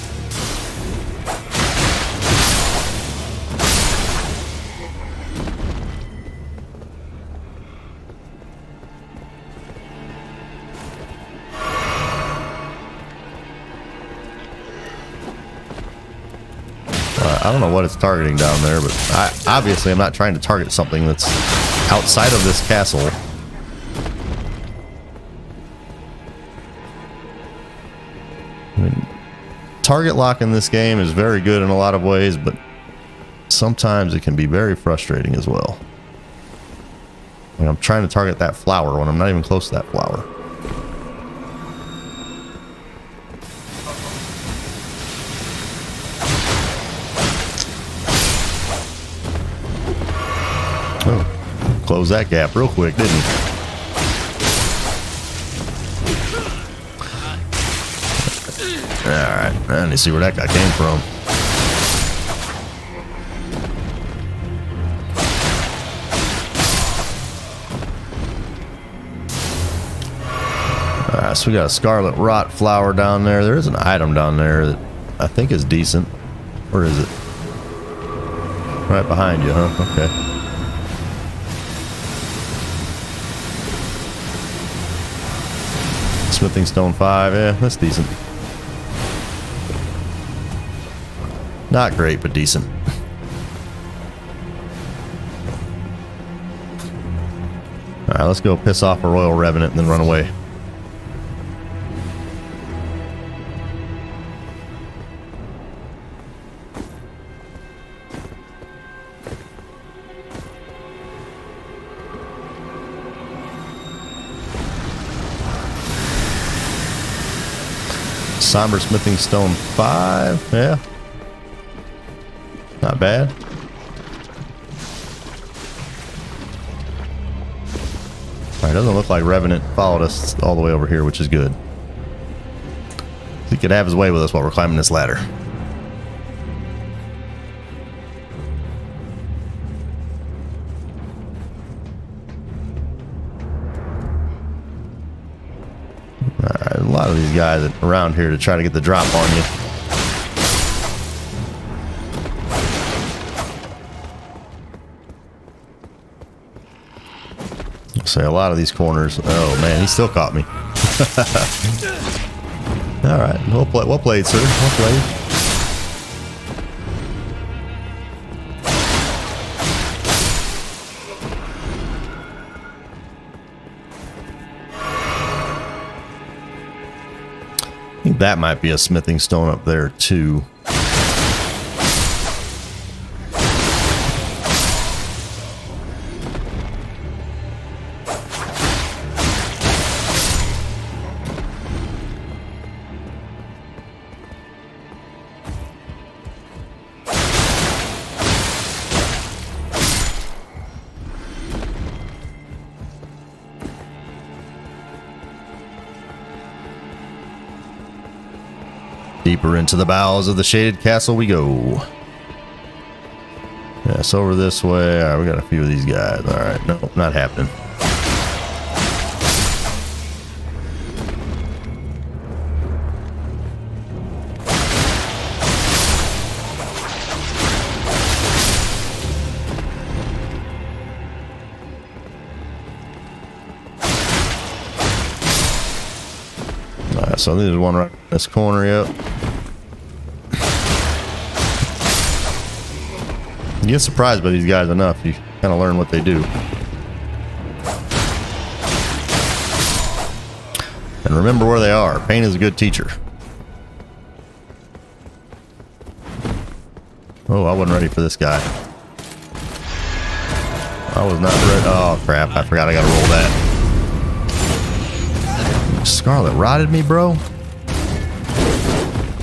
Uh, I don't know what it's targeting down there, but I, obviously I'm not trying to target something that's outside of this castle. Target lock in this game is very good in a lot of ways, but sometimes it can be very frustrating as well. And I'm trying to target that flower when I'm not even close to that flower. closed that gap real quick, didn't he? Alright, I need to see where that guy came from. Alright, so we got a Scarlet Rot flower down there. There is an item down there that I think is decent. Where is it? Right behind you, huh? Okay. Smithing Stone five, yeah, that's decent. Not great, but decent. Alright, let's go piss off a Royal Revenant and then run away. Somber Smithing Stone five, yeah. Not bad. Alright, doesn't look like Revenant followed us all the way over here, which is good. He could have his way with us while we're climbing this ladder. Alright, a lot of these guys around here to try to get the drop on you. Say a lot of these corners. Oh man, he still caught me. All right, well played, well played, sir. Well played. I think that might be a smithing stone up there too. Deeper into the bowels of the Shaded Castle we go. Yeah, it's over this way. Alright, we got a few of these guys. Alright, no, not happening. Alright, so there's one right in this corner, yep. You get surprised by these guys enough, you kind of learn what they do. And remember where they are. Pain is a good teacher. Oh, I wasn't ready for this guy. I was not ready. Oh, crap. I forgot I got to roll that. Scarlet rotted me, bro.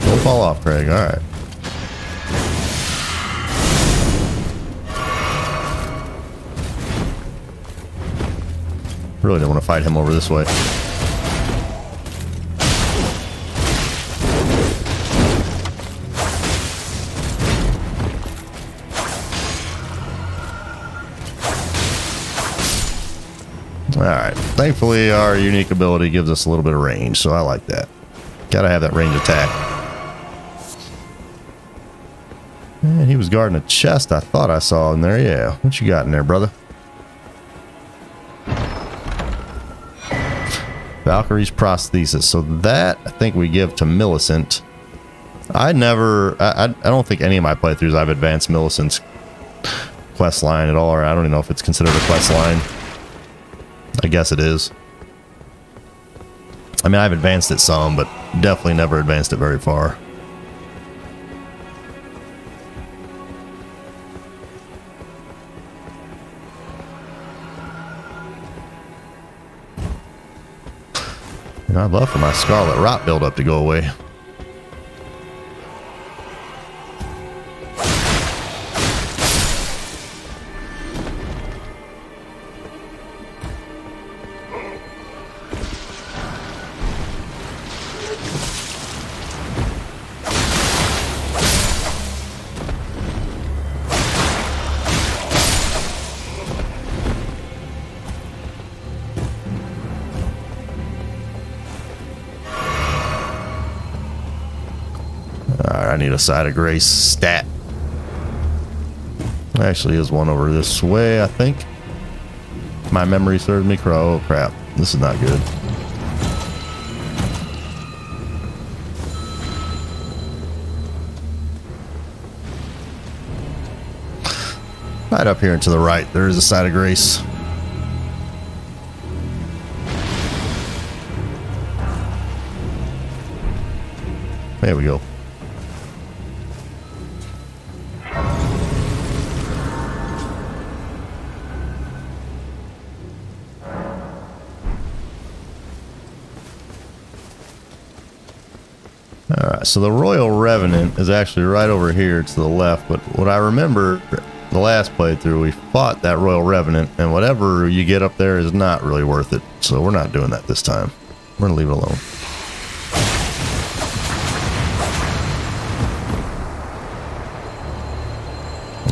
Don't fall off, Craig. All right. Really don't want to fight him over this way. Alright. Thankfully, our unique ability gives us a little bit of range, so I like that. Gotta have that range attack. And he was guarding a chest I thought I saw in there. Yeah. What you got in there, brother? Valkyrie's prosthesis. So that I think we give to Millicent. I never, I, I don't think any of my playthroughs I've advanced Millicent's quest line at all, or I don't even know if it's considered a quest line. I guess it is. I mean, I've advanced it some, but definitely never advanced it very far. And I'd love for my Scarlet Rot buildup to go away. need a side of grace stat. There actually is one over this way, I think. My memory serves me. Oh crap, this is not good. Right up here and to the right, there is a side of grace. There we go. Alright, so the Royal Revenant is actually right over here to the left, but what I remember the last playthrough, we fought that Royal Revenant, and whatever you get up there is not really worth it, so we're not doing that this time. We're gonna leave it alone.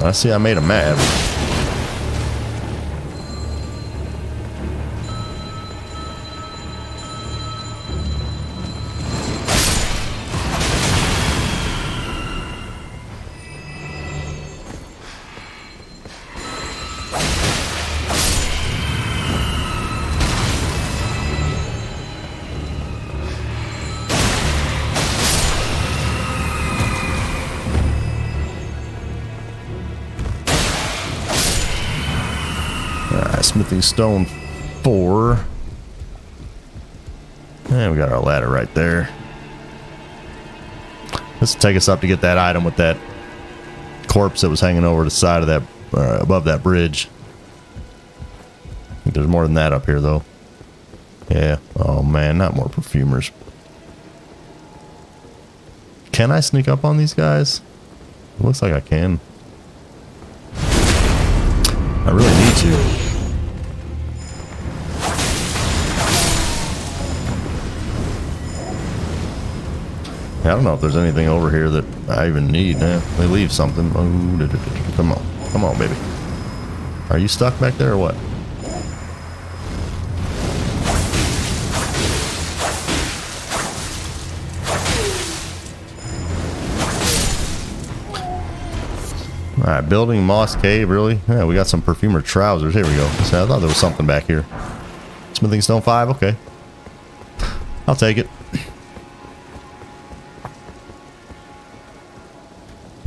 I see I made him mad. Smithing stone four. And we got our ladder right there. Let's take us up to get that item with that corpse that was hanging over the side of that, uh, above that bridge. I think there's more than that up here though. Yeah. Oh man, not more perfumers. Can I sneak up on these guys? It looks like I can. I really need to. I don't know if there's anything over here that I even need. Eh, they leave something. Oh, da, da, da. Come on. Come on, baby. Are you stuck back there or what? Alright, building Moss Cave, really? Yeah, we got some perfumer trousers. Here we go. So I thought there was something back here. Smithing Stone five? Okay. I'll take it.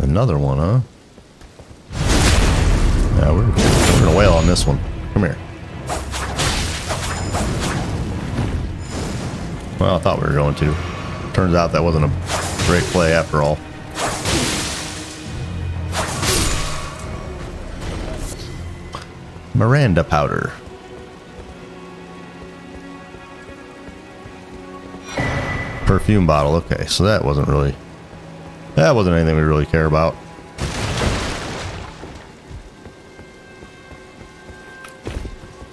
Another one, huh? Yeah, we're, we're gonna wail on this one. Come here. Well, I thought we were going to. Turns out that wasn't a great play after all. Miranda powder. Perfume bottle. Okay, so that wasn't really... That wasn't anything we really care about.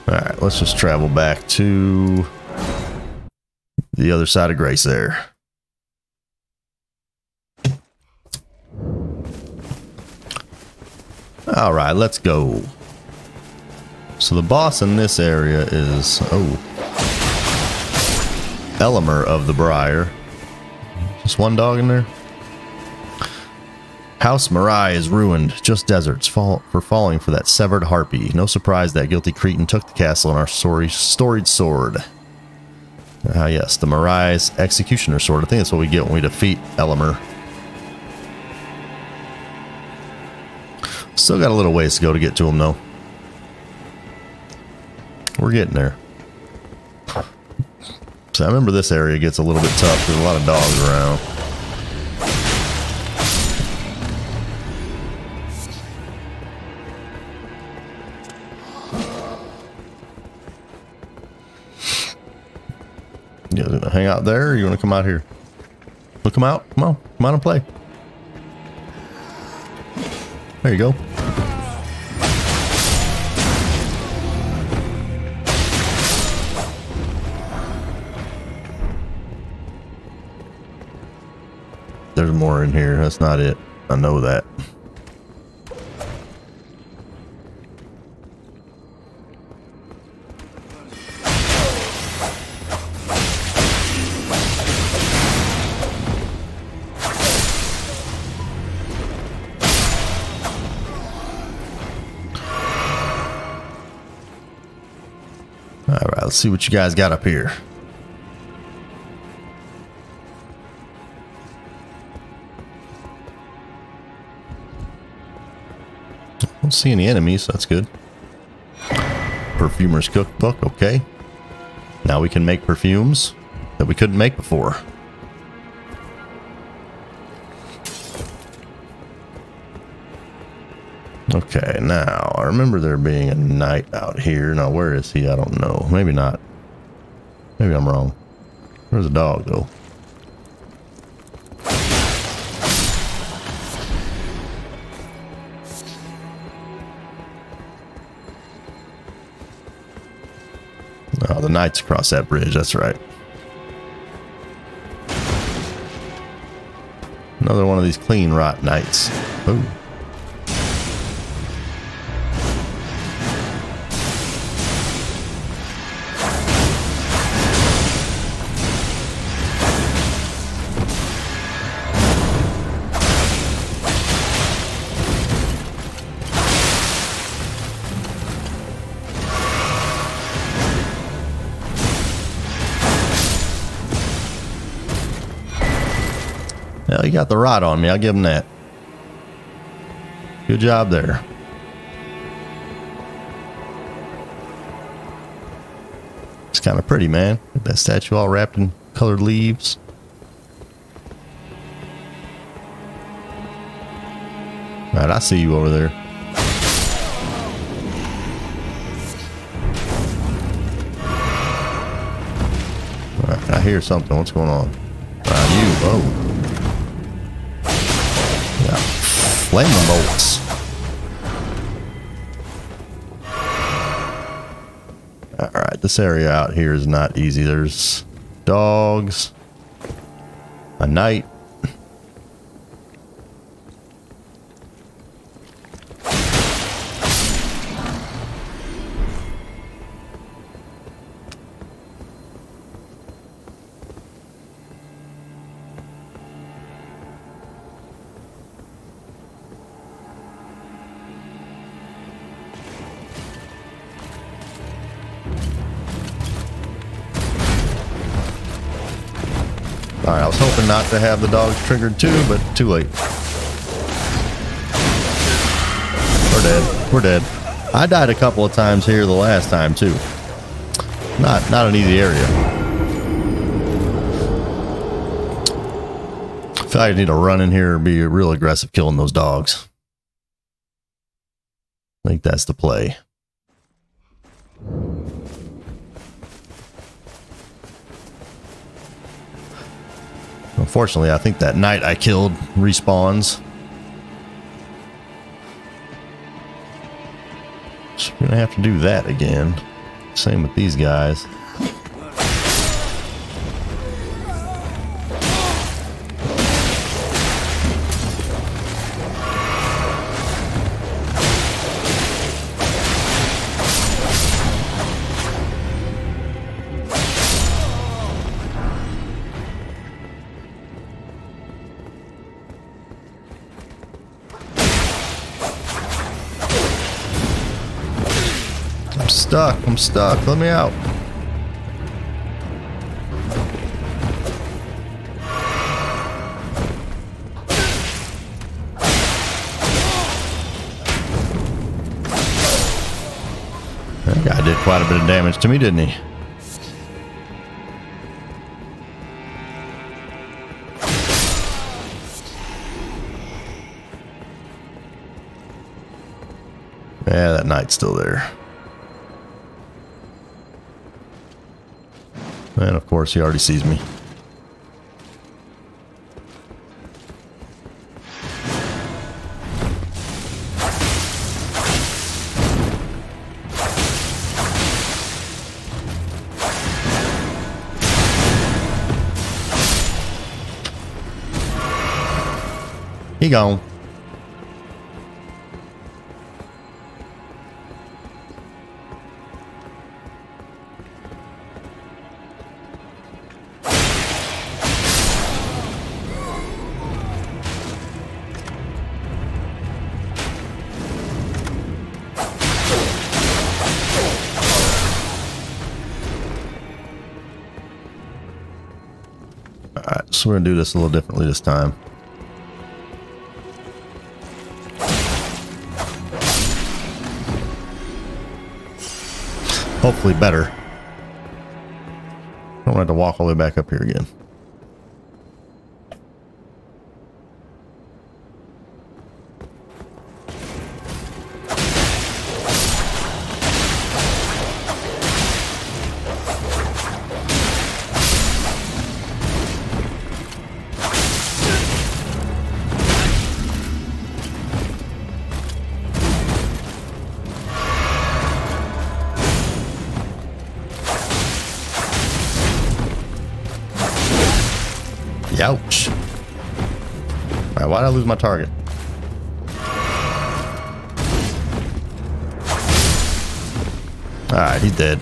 Alright, let's just travel back to the other side of Grace there. Alright, let's go. So the boss in this area is, oh, Elemer of the Briar. Just one dog in there? House Marais is ruined, just deserts, fall for falling for that severed harpy. No surprise that guilty cretin took the castle and our sorry, storied sword. Ah, uh, yes, the Marais Executioner sword. I think that's what we get when we defeat Elemer. Still got a little ways to go to get to him, though. We're getting there. So I remember this area gets a little bit tough. There's a lot of dogs around. You guys gonna hang out there or you wanna come out here? Look, come out, come on, come on and play. There you go. There's more in here, that's not it. I know that. let's see what you guys got up here. Don't see any enemies, so that's good. Perfumer's cookbook, okay. Now we can make perfumes that we couldn't make before. Okay, now, I remember there being a knight out here. Now, where is he? I don't know. Maybe not. Maybe I'm wrong. Where's the dog, though? Oh, the knight's across that bridge. That's right. Another one of these clean rot knights. Ooh. He got the rot on me. I'll give him that. Good job there. It's kind of pretty, man. Look at that statue all wrapped in colored leaves. All right, I see you over there. All right, I hear something. What's going on? Uh, you. Oh. Flame bolts. All right, this area out here is not easy. There's dogs, a knight. Alright, I was hoping not to have the dogs triggered too, but too late. We're dead. We're dead. I died a couple of times here the last time too. Not not an easy area. I feel like I need to run in here and be real aggressive killing those dogs. I think that's the play. Unfortunately, I think that knight I killed respawns. So we're gonna have to do that again. Same with these guys. Stuck. I'm stuck. Let me out. That guy did quite a bit of damage to me, didn't he? Yeah, that knight's still there. And of course, he already sees me. He gone. we're going to do this a little differently this time. Hopefully better. I don't have to walk all the way back up here again. Ouch. Alright, why'd I lose my target? Alright, he's dead.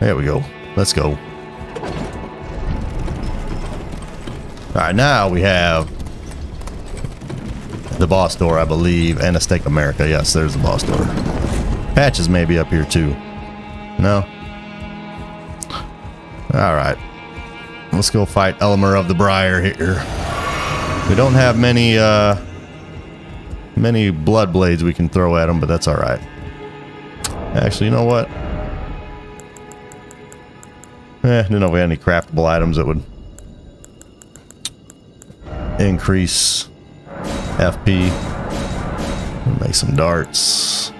There we go. Let's go. Alright, now we have the boss door, I believe, and a Stake America. Yes, there's the boss door. Patches may be up here too. No? Alright. Let's go fight Elemer of the Briar here. We don't have many uh, many blood blades we can throw at him, but that's all right. Actually, you know what? Eh, didn't know if we had any craftable items that would increase F P. Make some darts.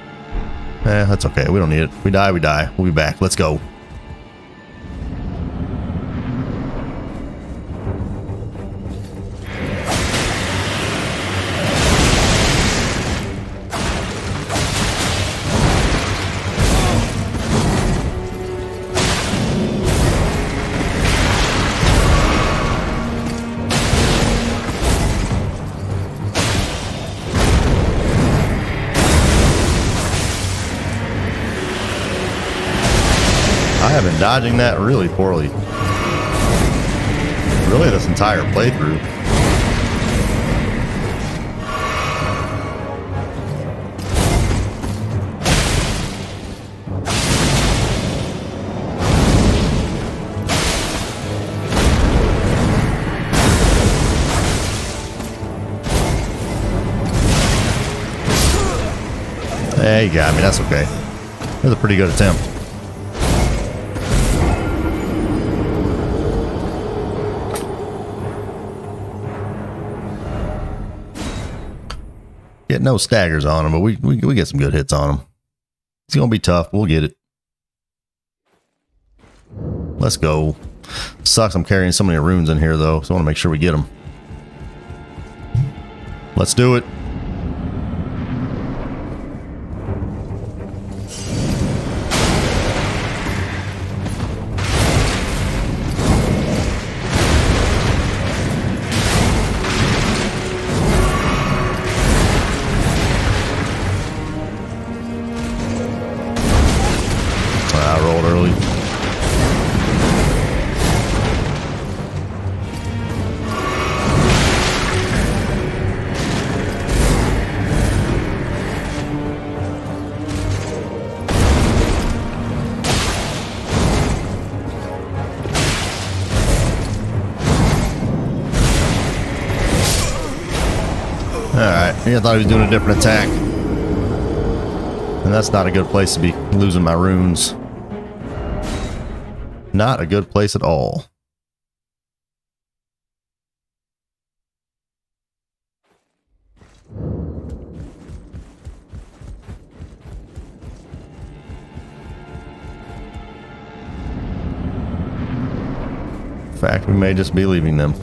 Eh, that's okay. We don't need it. If we die, we die. We'll be back. Let's go. Dodging that really poorly. Really, this entire playthrough. Hey, you got me. That's okay. That was a pretty good attempt. No staggers on him, but we, we we get some good hits on him. It's gonna be tough. We'll get it. Let's go. Sucks I'm carrying so many runes in here though, so I want to make sure we get them. Let's do it. I thought he was doing a different attack. And that's not a good place to be losing my runes. Not a good place at all. In fact, we may just be leaving them.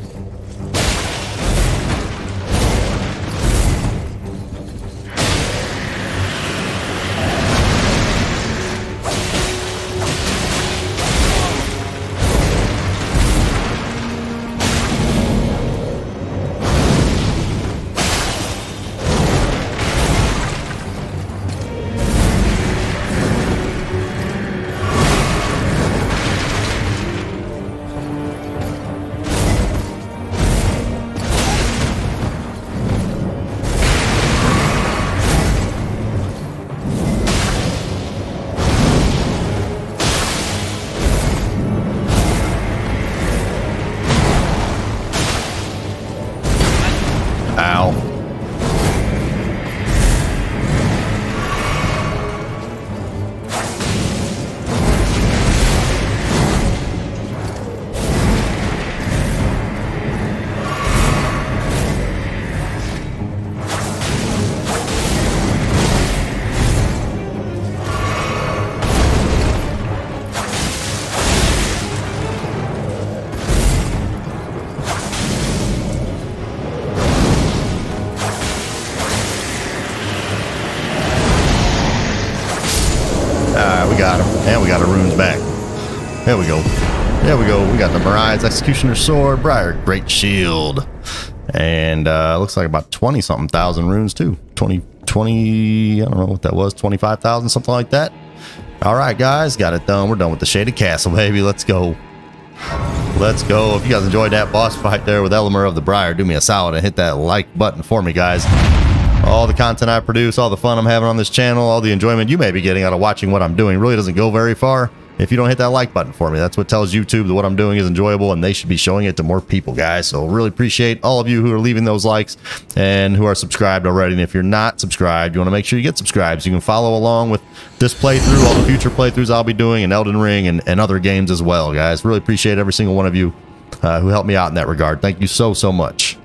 we got our runes back. There we go. There we go. We got the Marais Executioner Sword, Briar Great Shield. And uh, looks like about twenty something thousand runes too. twenty, twenty, I don't know what that was, twenty-five thousand, something like that. All right, guys, got it done. We're done with the Shaded Castle, baby. Let's go. Let's go. If you guys enjoyed that boss fight there with Elemer of the Briar, do me a solid and hit that like button for me, guys. All the content I produce, all the fun I'm having on this channel, all the enjoyment you may be getting out of watching what I'm doing really doesn't go very far if you don't hit that like button for me. That's what tells YouTube that what I'm doing is enjoyable, and they should be showing it to more people, guys. So really appreciate all of you who are leaving those likes and who are subscribed already. And if you're not subscribed, you want to make sure you get subscribed so you can follow along with this playthrough, all the future playthroughs I'll be doing, and Elden Ring, and, and other games as well, guys. Really appreciate every single one of you uh, who helped me out in that regard. Thank you so, so much.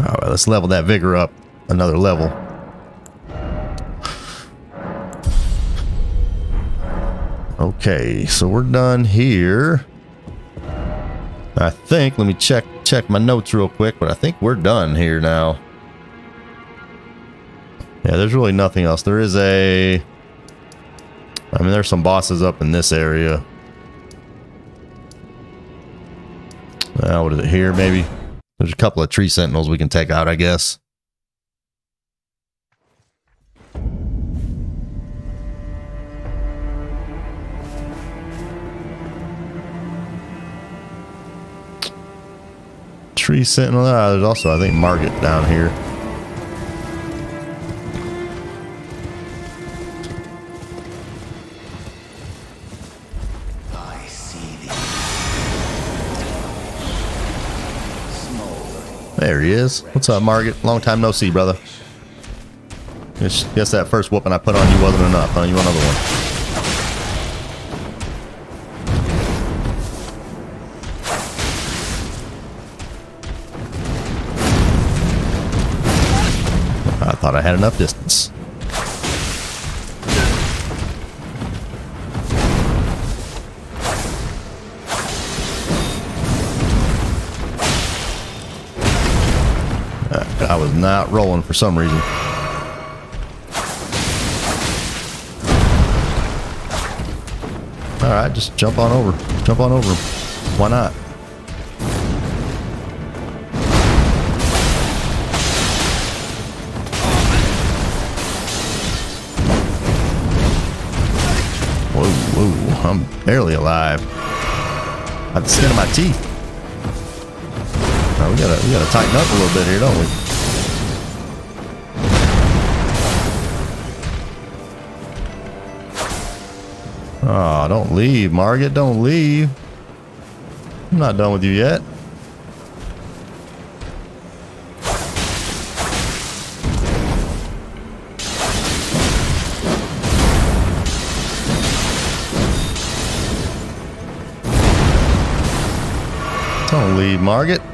All right, let's level that vigor up another level. Okay, so we're done here, I think. Let me check check my notes real quick, but I think we're done here now. Yeah, there's really nothing else. There is a, I mean, there's some bosses up in this area. Uh, what is it here? Maybe there's a couple of tree sentinels we can take out, I guess. Tree Sentinel. Uh, there's also, I think, Margit down here. I see thee. There he is. What's up, Margit? Long time no see, brother. Guess, guess that first whooping I put on you wasn't enough, huh? You want another one? Thought I had enough distance. I was not rolling for some reason. All right, just jump on over. Jump on over. Why not? I'm barely alive. I've skin of my teeth. Right, we gotta we gotta tighten up a little bit here, don't we? Oh, don't leave, Margit. Don't leave. I'm not done with you yet. Don't leave, Margit. I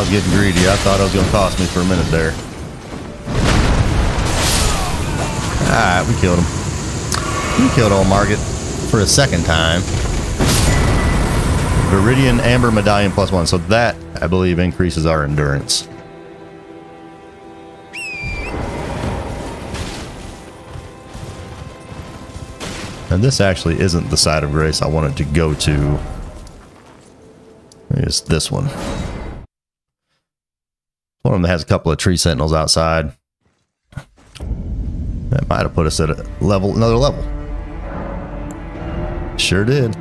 was getting greedy. I thought it was going to cost me for a minute there. Alright, we killed him. We killed old Margit for a second time. Viridian Amber Medallion plus one. So that, I believe, increases our endurance. And this actually isn't the side of grace I wanted to go to. It's this one. One of them that has a couple of tree sentinels outside. That might have put us at a level, another level. Sure did.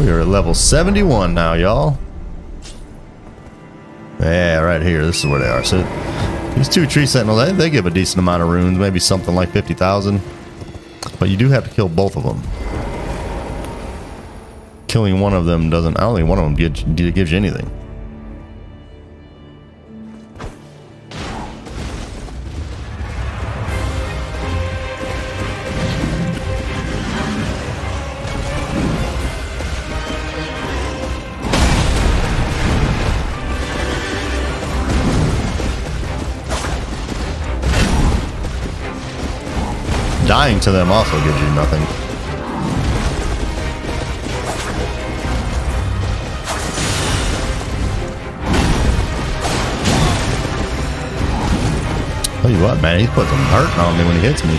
We are at level seventy-one now, y'all. Yeah, right here. This is where they are. So these two tree sentinels, they, they give a decent amount of runes, maybe something like fifty thousand. But you do have to kill both of them. Killing one of them doesn't, I don't think one of them gives, gives you anything. Dying to them also gives you nothing. Tell you what, man, he's putting some hurting on me when he hits me.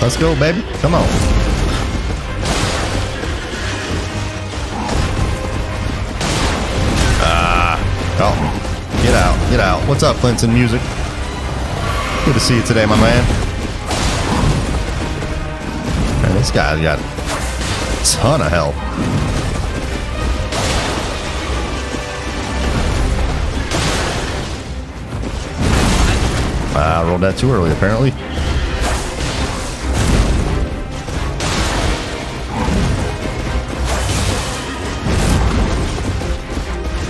Let's go, baby. Come on. Ah. Oh. Get out. Get out. What's up, Flinton Music? Good to see you today, my man. Man, this guy's got a ton of health. I rolled that too early, apparently.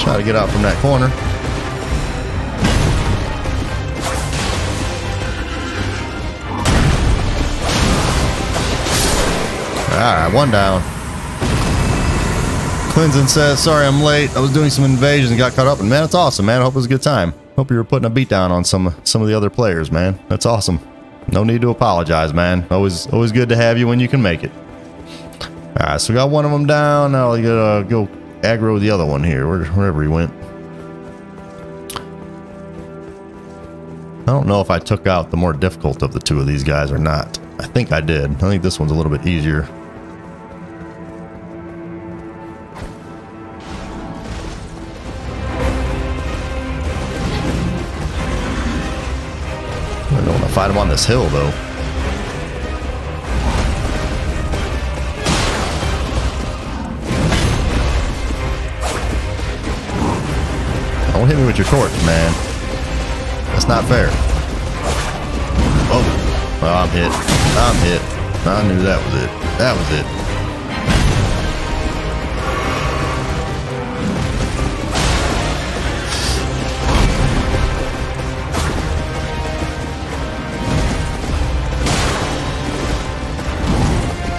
Try to get out from that corner. Alright, one down. Cleansing says, sorry I'm late. I was doing some invasions and got caught up. And man, it's awesome, man. I hope it was a good time. Hope you were putting a beat down on some some of the other players, man. That's awesome. No need to apologize, man. Always always good to have you when you can make it. Alright, so we got one of them down. Now we gotta go aggro the other one here, wherever he went. I don't know if I took out the more difficult of the two of these guys or not. I think I did. I think this one's a little bit easier. I don't want to fight him on this hill, though. Don't hit me with your torch, man. That's not fair. Oh, well, I'm hit. I'm hit. I knew that was it. That was it.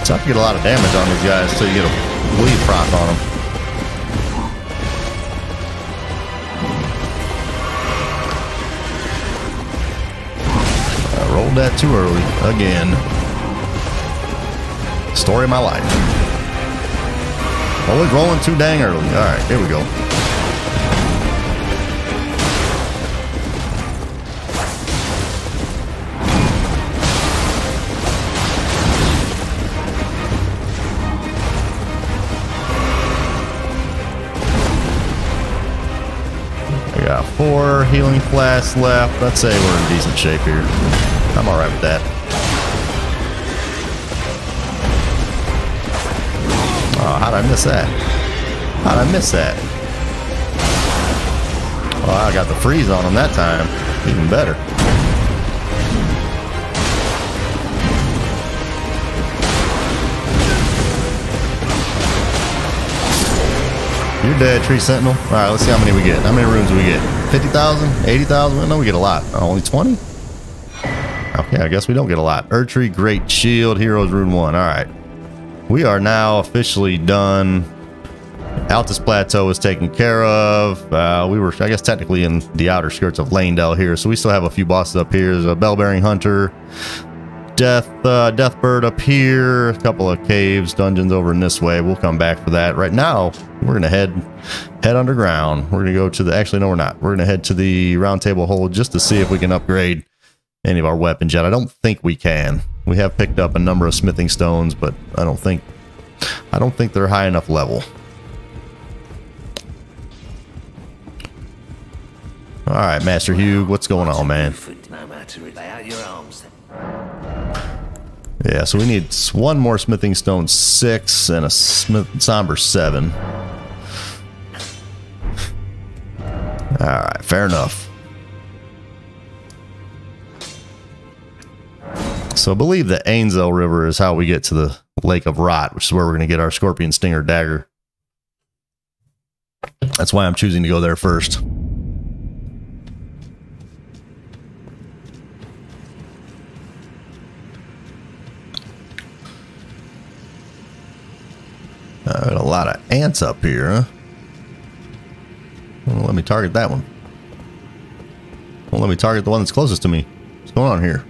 It's tough to get a lot of damage on these guys until you get a bleed proc on them. That too early again. Story of my life. Always rolling too dang early. All right, here we go. I got four healing flasks left. Let's say we're in decent shape here. I'm alright with that. Oh, how'd I miss that? How'd I miss that? Oh, I got the freeze on him that time. Even better. You're dead, Tree Sentinel. Alright, let's see how many we get. How many runes do we get? fifty thousand? eighty thousand? No, we get a lot. Only twenty? Yeah, I guess we don't get a lot. Erdtree, Great Shield, Heroes, Rune one. All right. We are now officially done. Altus Plateau is taken care of. Uh, we were, I guess, technically in the outer skirts of Leyndell here, so we still have a few bosses up here. There's a Bell-Bearing Hunter, Death, uh, Deathbird up here, a couple of caves, dungeons over in this way. We'll come back for that. Right now, we're going to head head underground. We're going to go to the... Actually, no, we're not. We're going to head to the Round Table Hold just to see if we can upgrade any of our weapons yet. I don't think we can. We have picked up a number of smithing stones, but I don't think I don't think they're high enough level. All right, Master Hugh, what's going on, man? Yeah, so we need one more smithing stone six and a smith somber seven. All right, fair enough. So I believe the Ainsel River is how we get to the Lake of Rot, which is where we're going to get our Scorpion Stinger dagger. That's why I'm choosing to go there first. lot of ants up here, huh? Well, let me target that one. Well, let me target the one that's closest to me. What's going on here?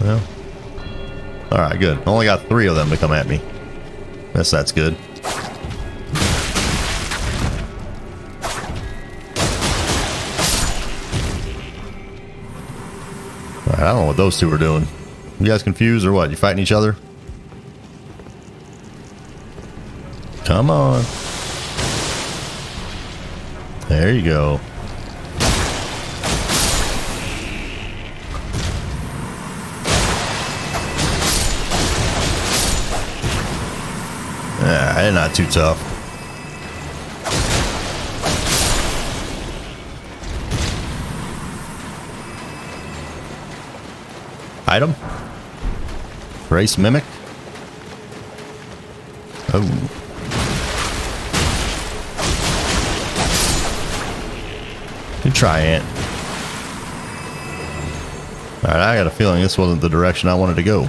Well, all right, good. I only got three of them to come at me. Guess that's good. All right, I don't know what those two are doing. You guys confused or what? You fighting each other? Come on. There you go. Ah, they're not too tough. Item? Race Mimic? Oh. Good try, Ant. Alright, I got a feeling this wasn't the direction I wanted to go.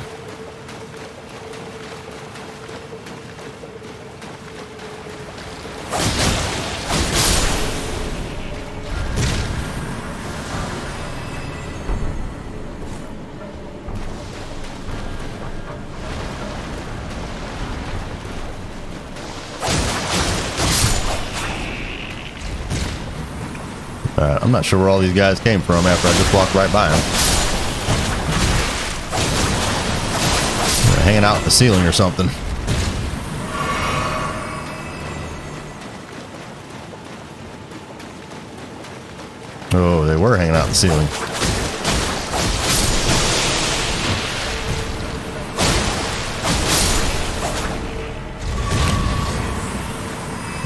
I'm not sure where all these guys came from after I just walked right by them. They're hanging out in the ceiling or something. Oh, they were hanging out in the ceiling.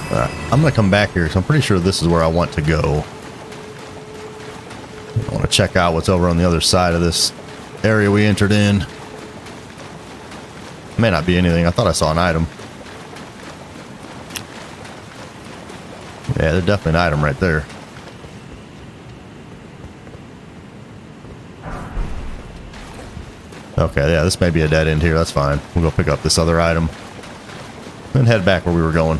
All right, I'm going to come back here because I'm pretty sure this is where I want to go. Check out what's over on the other side of this area we entered in. May not be anything. I thought I saw an item. Yeah, there's definitely an item right there. Okay, yeah, this may be a dead end here. That's fine. We'll go pick up this other item and head back where we were going.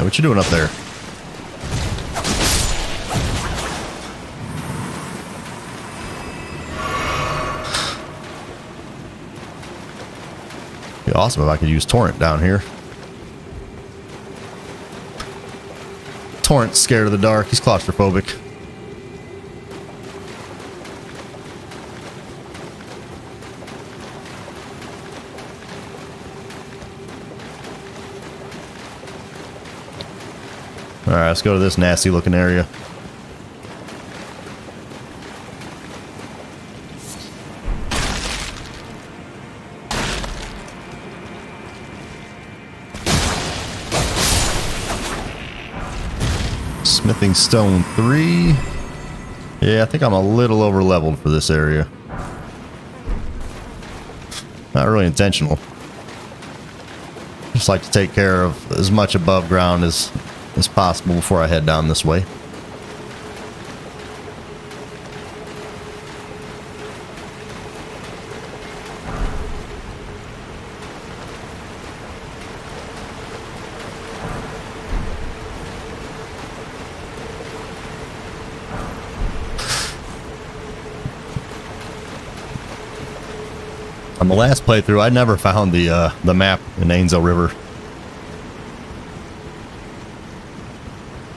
What you doing up there? Be awesome if I could use Torrent down here. Torrent's scared of the dark. He's claustrophobic. Alright, let's go to this nasty looking area. Smithing stone three. Yeah, I think I'm a little over leveled for this area. Not really intentional. Just like to take care of as much above ground as as possible before I head down this way. On the last playthrough, I never found the uh, the map in Ainsel River.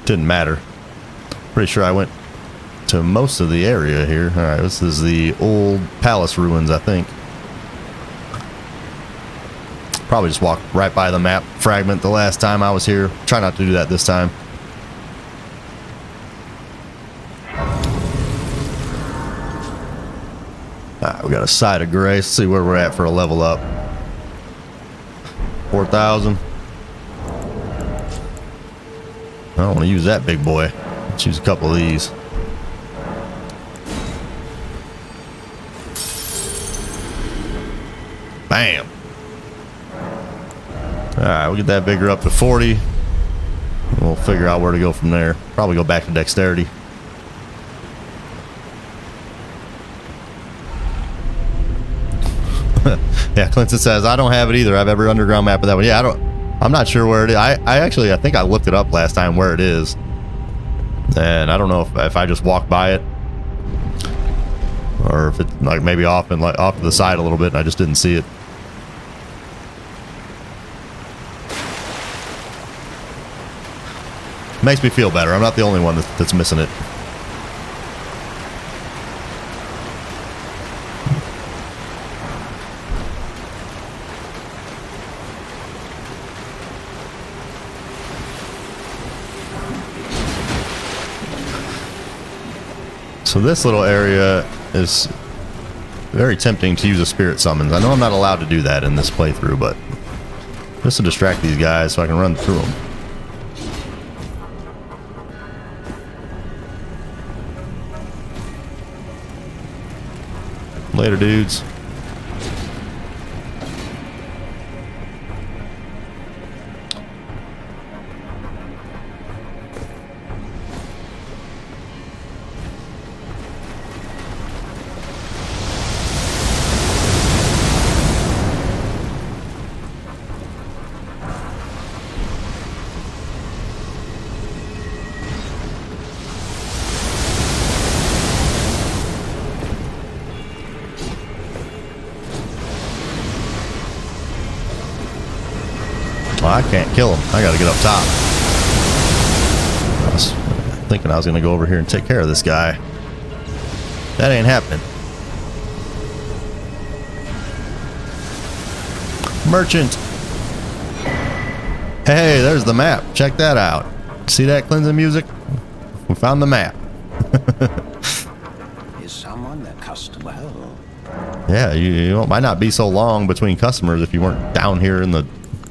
Didn't matter. Pretty sure I went to most of the area here. All right, this is the old palace ruins, I think. Probably just walked right by the map fragment the last time I was here. Try not to do that this time. All right, we got a Sight of Grace. Let's see where we're at for a level up. four thousand. I don't want to use that big boy. Let's use a couple of these. Bam. Alright, we'll get that bigger up to forty. We'll figure out where to go from there. Probably go back to dexterity. Clinton says, I don't have it either. I have every underground map of that one. Yeah, I don't, I'm not sure where it is. I, I actually, I think I looked it up last time where it is. And I don't know if, if I just walked by it or if it like maybe off and like off to the side a little bit and I just didn't see it. Makes me feel better. I'm not the only one that's, that's missing it. So this little area is very tempting to use a spirit summons. I know I'm not allowed to do that in this playthrough, but just to distract these guys so I can run through them. Later, dudes. I can't kill him. I gotta get up top. I was thinking I was gonna go over here and take care of this guy. That ain't happening. Merchant. Hey, there's the map. Check that out. See that cleansing music? We found the map. Is someone that customer? Yeah, you, you might not be so long between customers if you weren't down here in the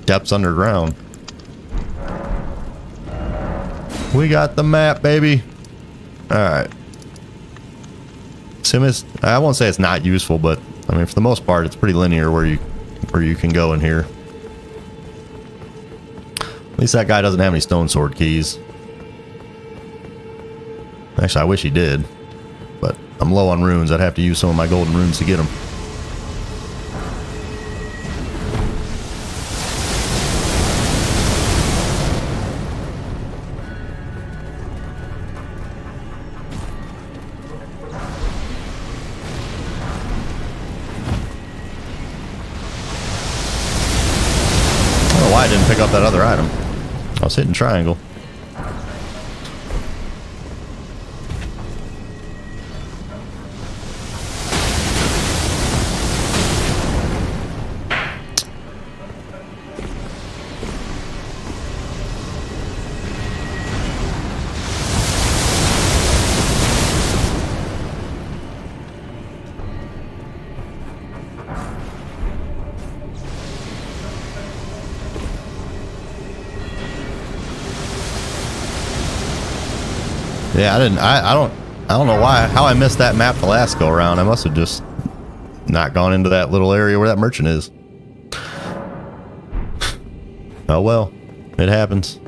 depths underground. We got the map, baby. All right. Sim is, I won't say it's not useful, but I mean, for the most part, it's pretty linear where you where you can go in here. At least that guy doesn't have any stone sword keys. Actually, I wish he did, but I'm low on runes. I'd have to use some of my golden runes to get them. Up that other item. I was hitting triangle. Yeah, I didn't. I, I don't. I don't know why. How I missed that map the last go around. I must have just not gone into that little area where that merchant is. Oh well, it happens.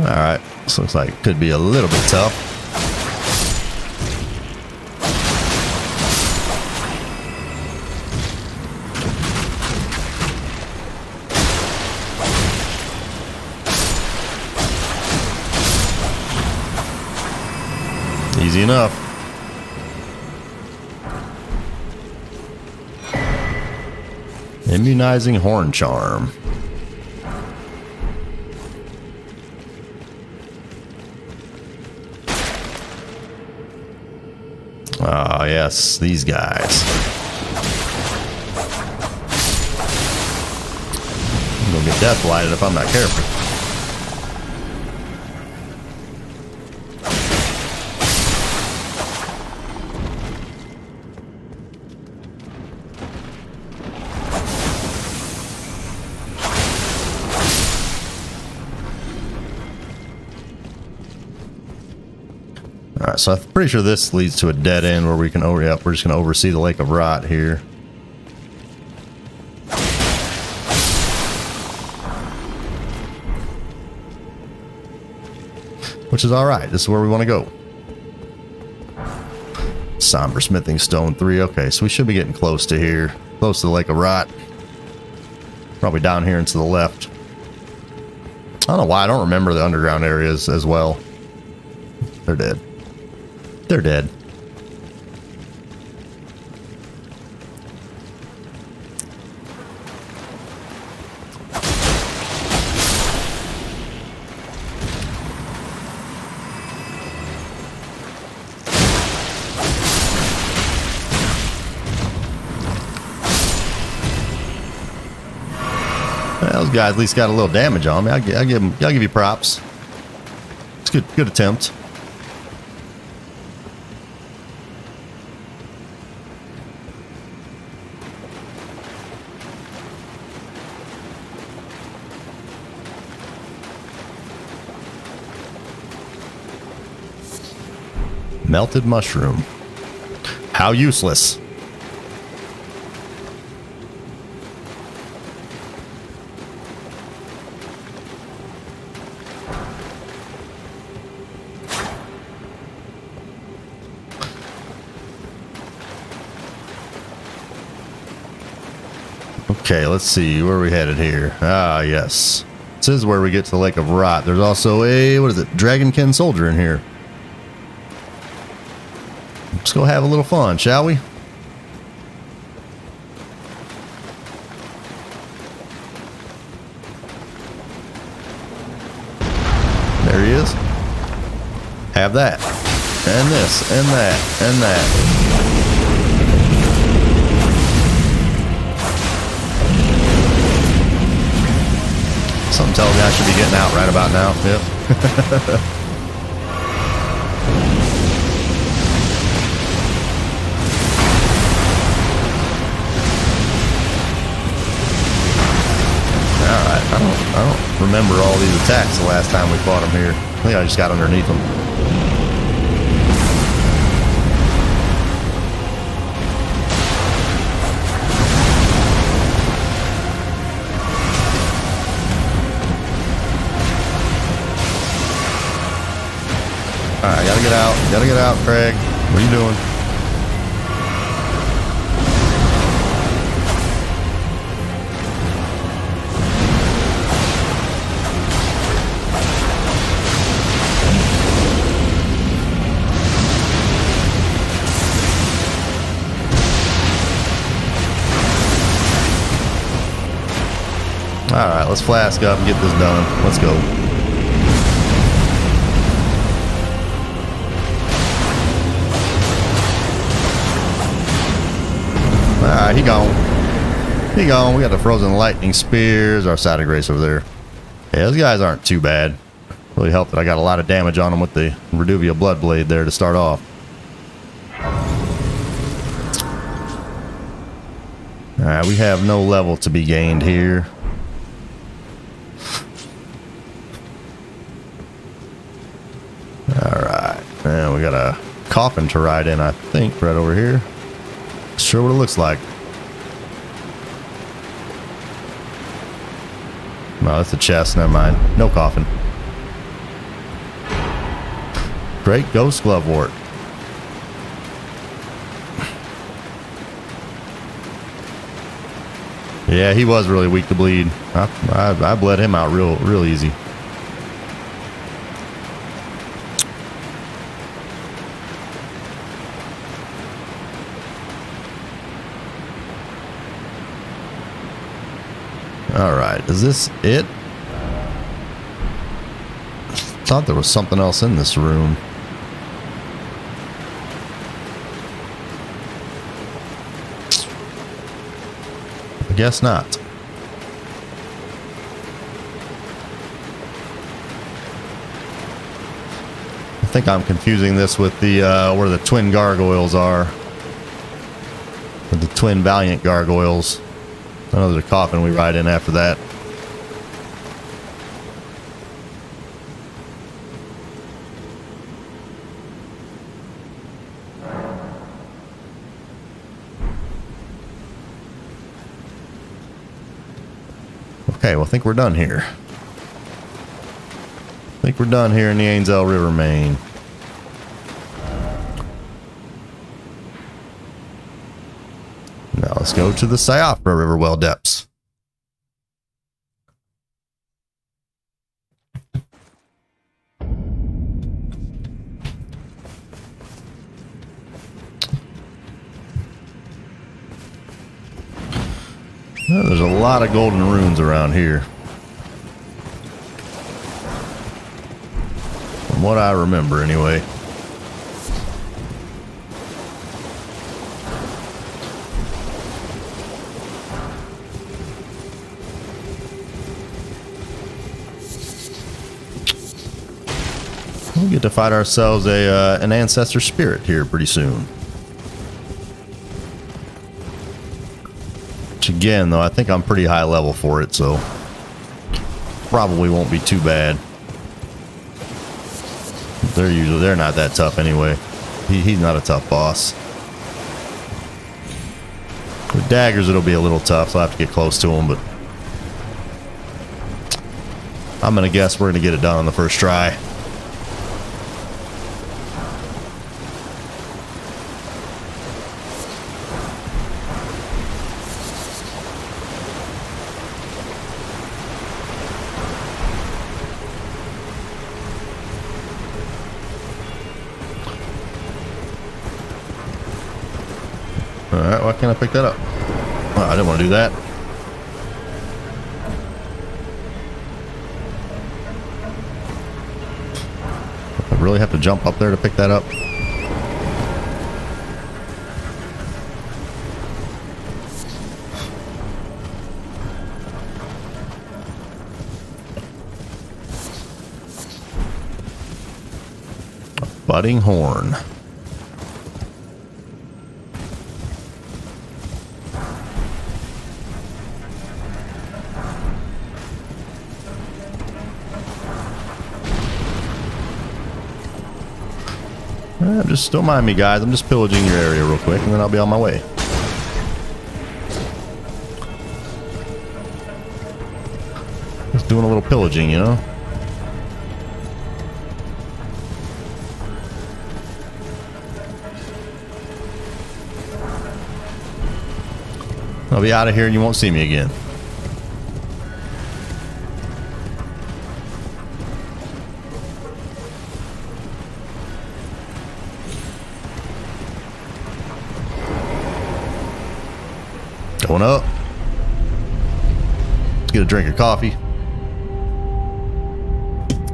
All right. This looks like it could be a little bit tough. Easy enough. Immunizing Horn Charm. Ah, oh, yes, these guys. I'm gonna get death blighted if I'm not careful. So I'm pretty sure this leads to a dead end where we can over, yeah, we're just gonna oversee the Lake of Rot here. which is all right. This is where we want to go. Somber Smithing Stone three. Okay, so we should be getting close to here. Close to the Lake of Rot. Probably down here and to the left. I don't know why. I don't remember the underground areas as well. They're dead. They're dead. Guy at least got a little damage on me. I'll, I'll give him. I'll give you props. It's good. Good attempt. Melted mushroom. How useless. Okay, let's see. Where are we headed here? Ah, yes. This is where we get to the Lake of Rot. There's also a, what is it, Dragonkin soldier in here. Let's go have a little fun, shall we? There he is. Have that. And this, and that, and that. Something tells me I should be getting out right about now. Yep. Alright, I don't I don't remember all these attacks the last time we fought them here. I think I just got underneath them. Get out. You gotta get out, Craig. What are you doing? Alright, let's flask up and get this done. Let's go. Alright, he gone. He gone. We got the frozen lightning spears. Our side of grace over there. Yeah, those guys aren't too bad. Really helped that I got a lot of damage on them with the Reduvia Bloodblade there to start off. Alright, we have no level to be gained here. Alright. And we got a coffin to ride in, I think, right over here. Sure what it looks like. No, that's a chest. Never mind. No coffin. Great Ghost Glovewort. Yeah, he was really weak to bleed. I, I, I bled him out real, real easy. Alright, is this it? I thought there was something else in this room. I guess not. I think I'm confusing this with the uh, where the twin gargoyles are. With the twin Valiant gargoyles. I know there's a coffin we ride in after that. Okay, well, I think we're done here. I think we're done here in the Ainsel River, Maine. Now let's go to the Siofra River well depths. Well, there's a lot of golden runes around here. What I remember, anyway. We'll get to fight ourselves a uh, an ancestor spirit here pretty soon. Which again, though, I think I'm pretty high level for it, so probably won't be too bad. They're usually, they're not that tough anyway. He, he's not a tough boss. With daggers, it'll be a little tough. So I'll have to get close to him, but I'm going to guess we're going to get it done on the first try. Alright, why can't I pick that up? Oh, I didn't want to do that. I really have to jump up there to pick that up. A budding horn. Just don't mind me, guys. I'm just pillaging your area real quick, and then I'll be on my way. Just doing a little pillaging, you know? I'll be out of here, and you won't see me again. Going up. Let's get a drink of coffee.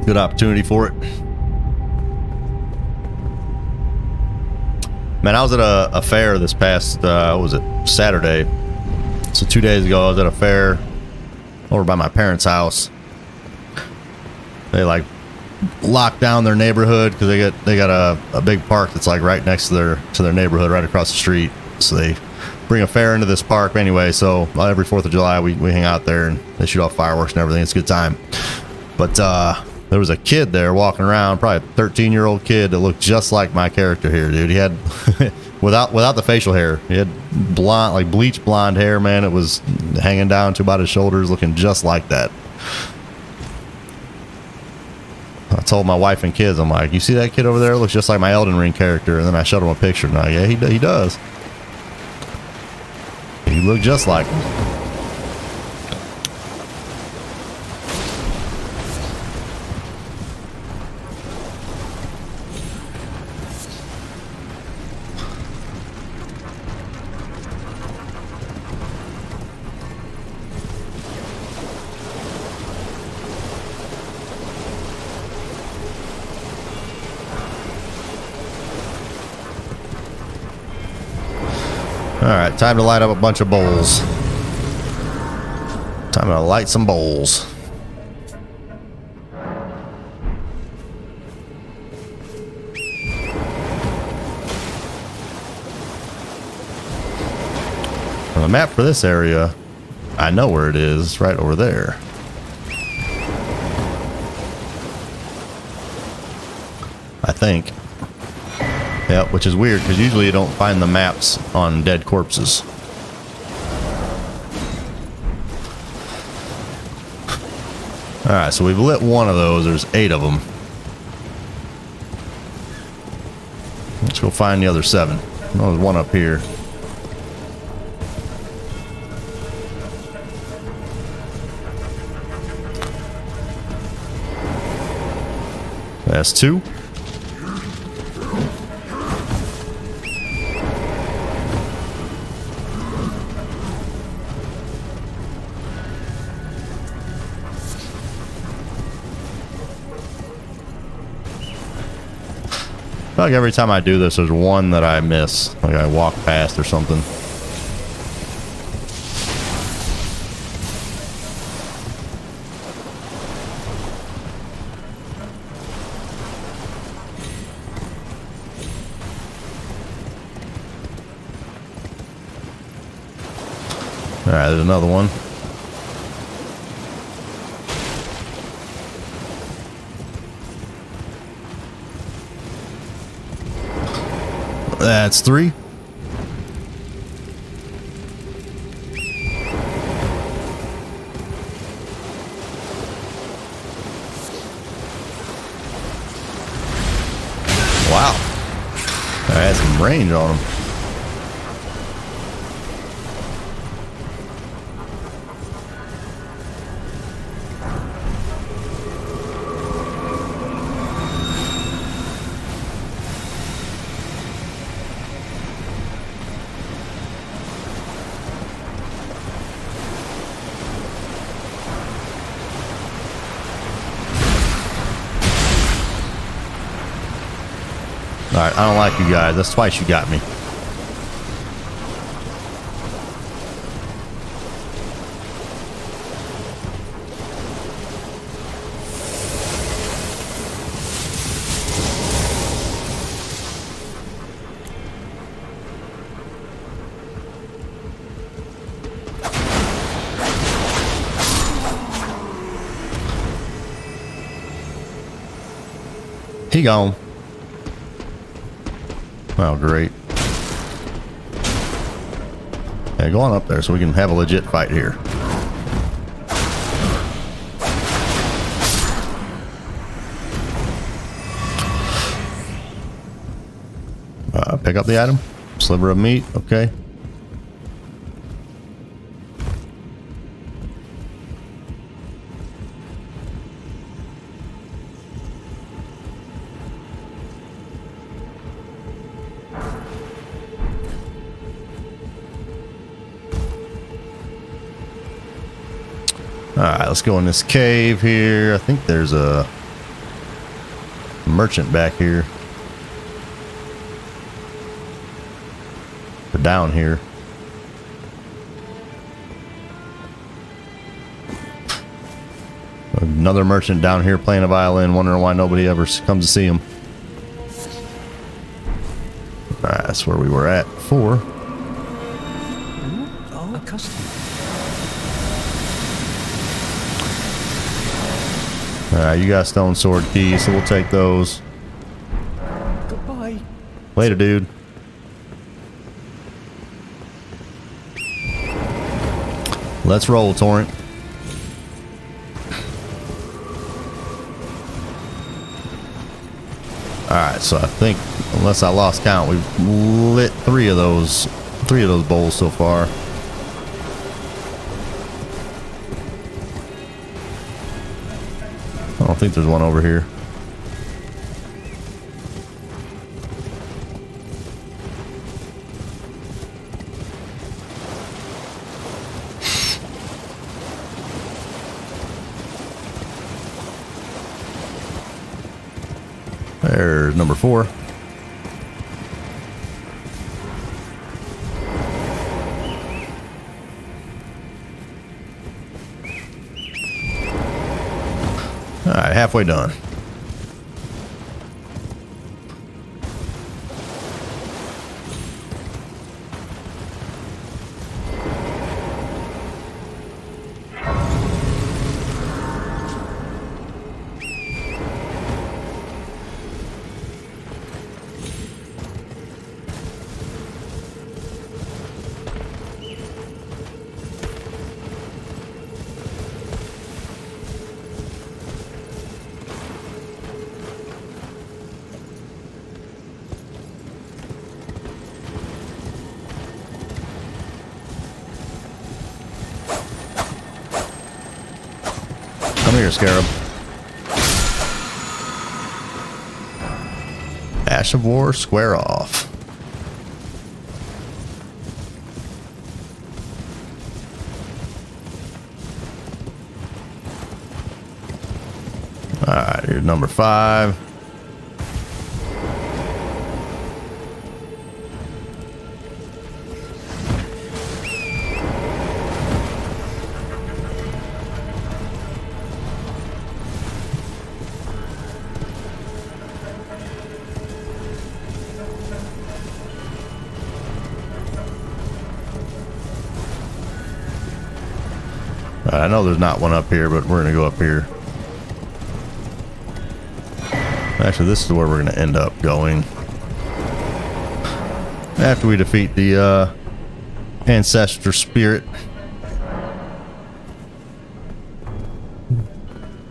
Good opportunity for it. Man, I was at a, a fair this past, uh, what was it, Saturday. So two days ago, I was at a fair over by my parents' house. They like locked down their neighborhood because they got they got a, a big park that's like right next to their to their neighborhood, right across the street. So they bring a fair into this park anyway, so every fourth of July we, we hang out there and they shoot off fireworks and everything. It's a good time. But uh, there was a kid there walking around, probably a thirteen year old kid that looked just like my character here, dude. He had without without the facial hair, he had blonde, like bleach blonde hair, man. It was hanging down to about his shoulders, looking just like that. I told my wife and kids, I'm like, you see that kid over there? It looks just like my Elden Ring character. And then I showed him a picture. Now, yeah, he, he does. He looked just like him. Alright, time to light up a bunch of bowls. Time to light some bowls. On the map for this area, I know where it is. It's right over there. I think. Yeah, which is weird because usually you don't find the maps on dead corpses. All Alright, so we've lit one of those. There's eight of them. Let's go find the other seven. Oh, there's one up here. That's two. Like every time I do this, there's one that I miss. Like I walk past or something. All right, there's another one. That's three. Wow. I had some range on him. Alright, I don't like you guys. That's twice you got me. He gone. Oh, great. Yeah, go on up there so we can have a legit fight here. Uh, pick up the item. Sliver of meat. Okay. Alright, let's go in this cave here. I think there's a merchant back here. Or down here. Another merchant down here playing a violin, wondering why nobody ever comes to see him. Alright, that's where we were at before. Oh, a customer. Alright, you got stone sword keys, so we'll take those. Goodbye. Later, dude. Let's roll, Torrent. Alright, so I think, unless I lost count, we've lit three of those, three of those bowls so far. I think there's one over here. There's number four. Alright, halfway done. here, Scarab. Ash of War, square off. All right, here's number five. I know there's not one up here, but we're gonna go up here. Actually, this is where we're gonna end up going after we defeat the uh, Ancestor Spirit.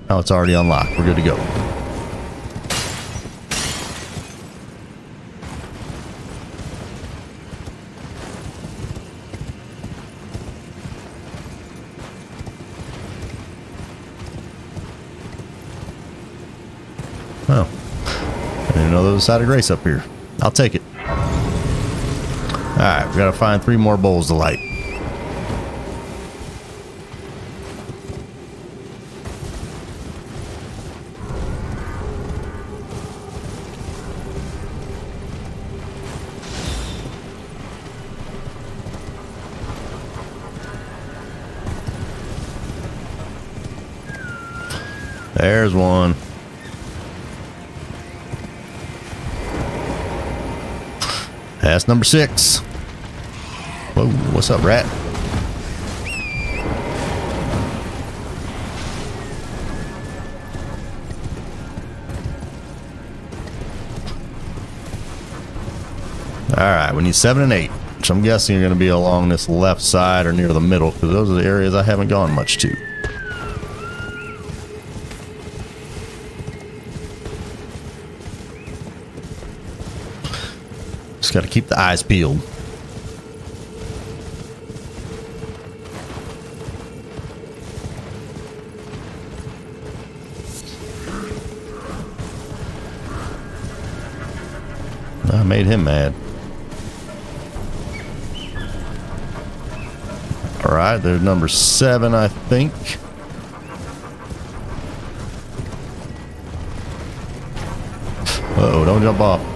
Oh, it's already unlocked. We're good to go. Oh, I didn't even know there was a side of grace up here. I'll take it. All right, we gotta find three more bowls to light. There's one. That's number six. Whoa, what's up, rat? Alright, we need seven and eight, which I'm guessing are going to be along this left side or near the middle, because those are the areas I haven't gone much to. Got to keep the eyes peeled. I made him mad. All right, there's number seven, I think. Uh-oh, don't jump off.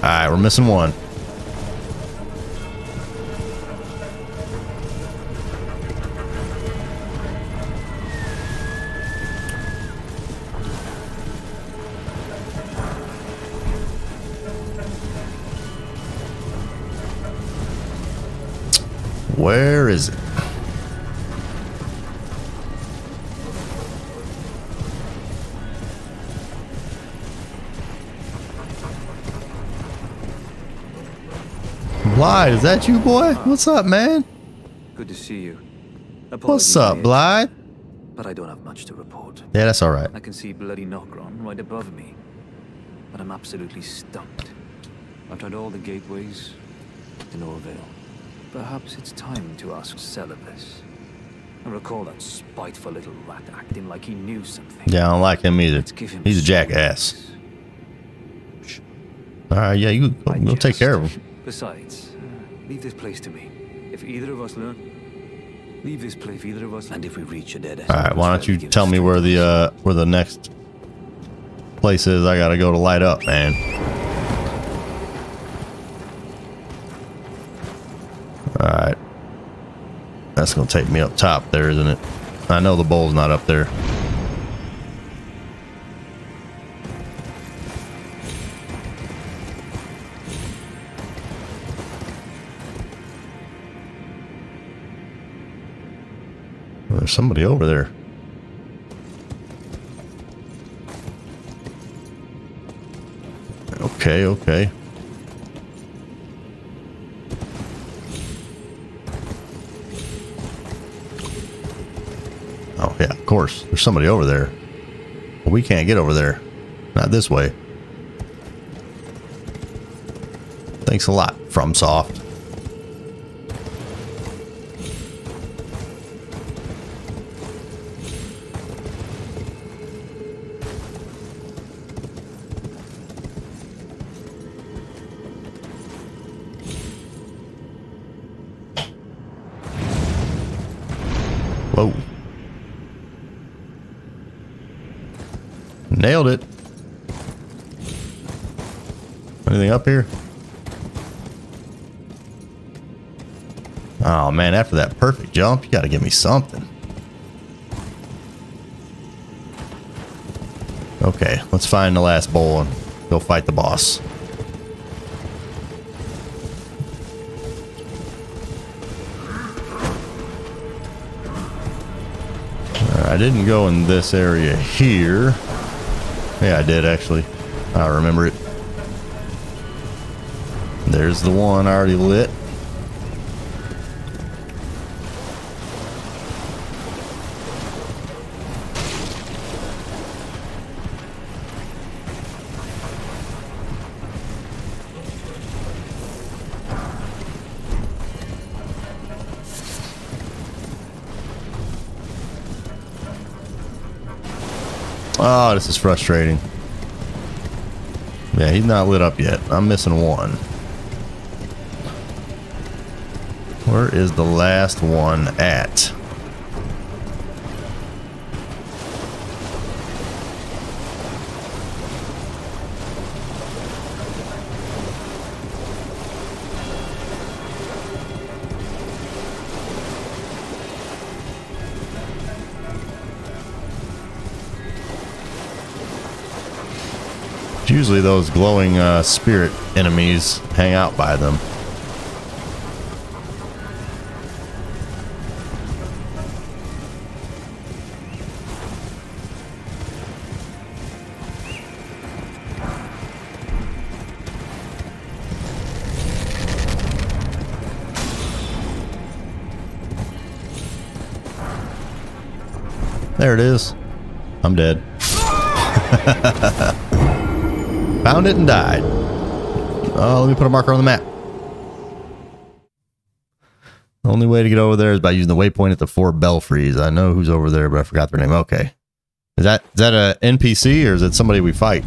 Alright, we're missing one. Where is it? Blythe, is that you, boy? What's up, man? Good to see you. Apologies. What's up, Blythe? But I don't have much to report. Yeah, that's all right. I can see bloody Nokron right above me, but I'm absolutely stumped. I've tried all the gateways, to no avail. Perhaps it's time to ask Celibus. I recall that spiteful little rat acting like he knew something. Yeah, I don't like him either. Him He's a jackass. All right, yeah, you go, we'll take care of him. Besides. Leave this place to me. If either of us learn, leave this place. If either of us, and if we reach a dead end. All right. Why don't you tell me where the uh, where the next place is? I gotta go to light up, man. All right. That's gonna take me up top there, isn't it? I know the bowl's not up there. There's somebody over there. Okay, okay. Oh, yeah. course, there's somebody over there. But we can't get over there. Not this way. Thanks a lot, FromSoft. Whoa. Nailed it. Anything up here? Oh man, after that perfect jump, you gotta give me something. Okay, let's find the last bowl and go fight the boss. I didn't go in this area here. Yeah, I did actually. I remember it. There's the one I already lit. Oh, this is frustrating. Yeah, he's not lit up yet. I'm missing one. Where is the last one at? Usually those glowing uh, spirit enemies hang out by them. There it is. I'm dead. Found it and died. Uh, let me put a marker on the map. The only way to get over there is by using the waypoint at the Four Belfries. I know who's over there, but I forgot their name. Okay. Is that is that a N P C or is it somebody we fight?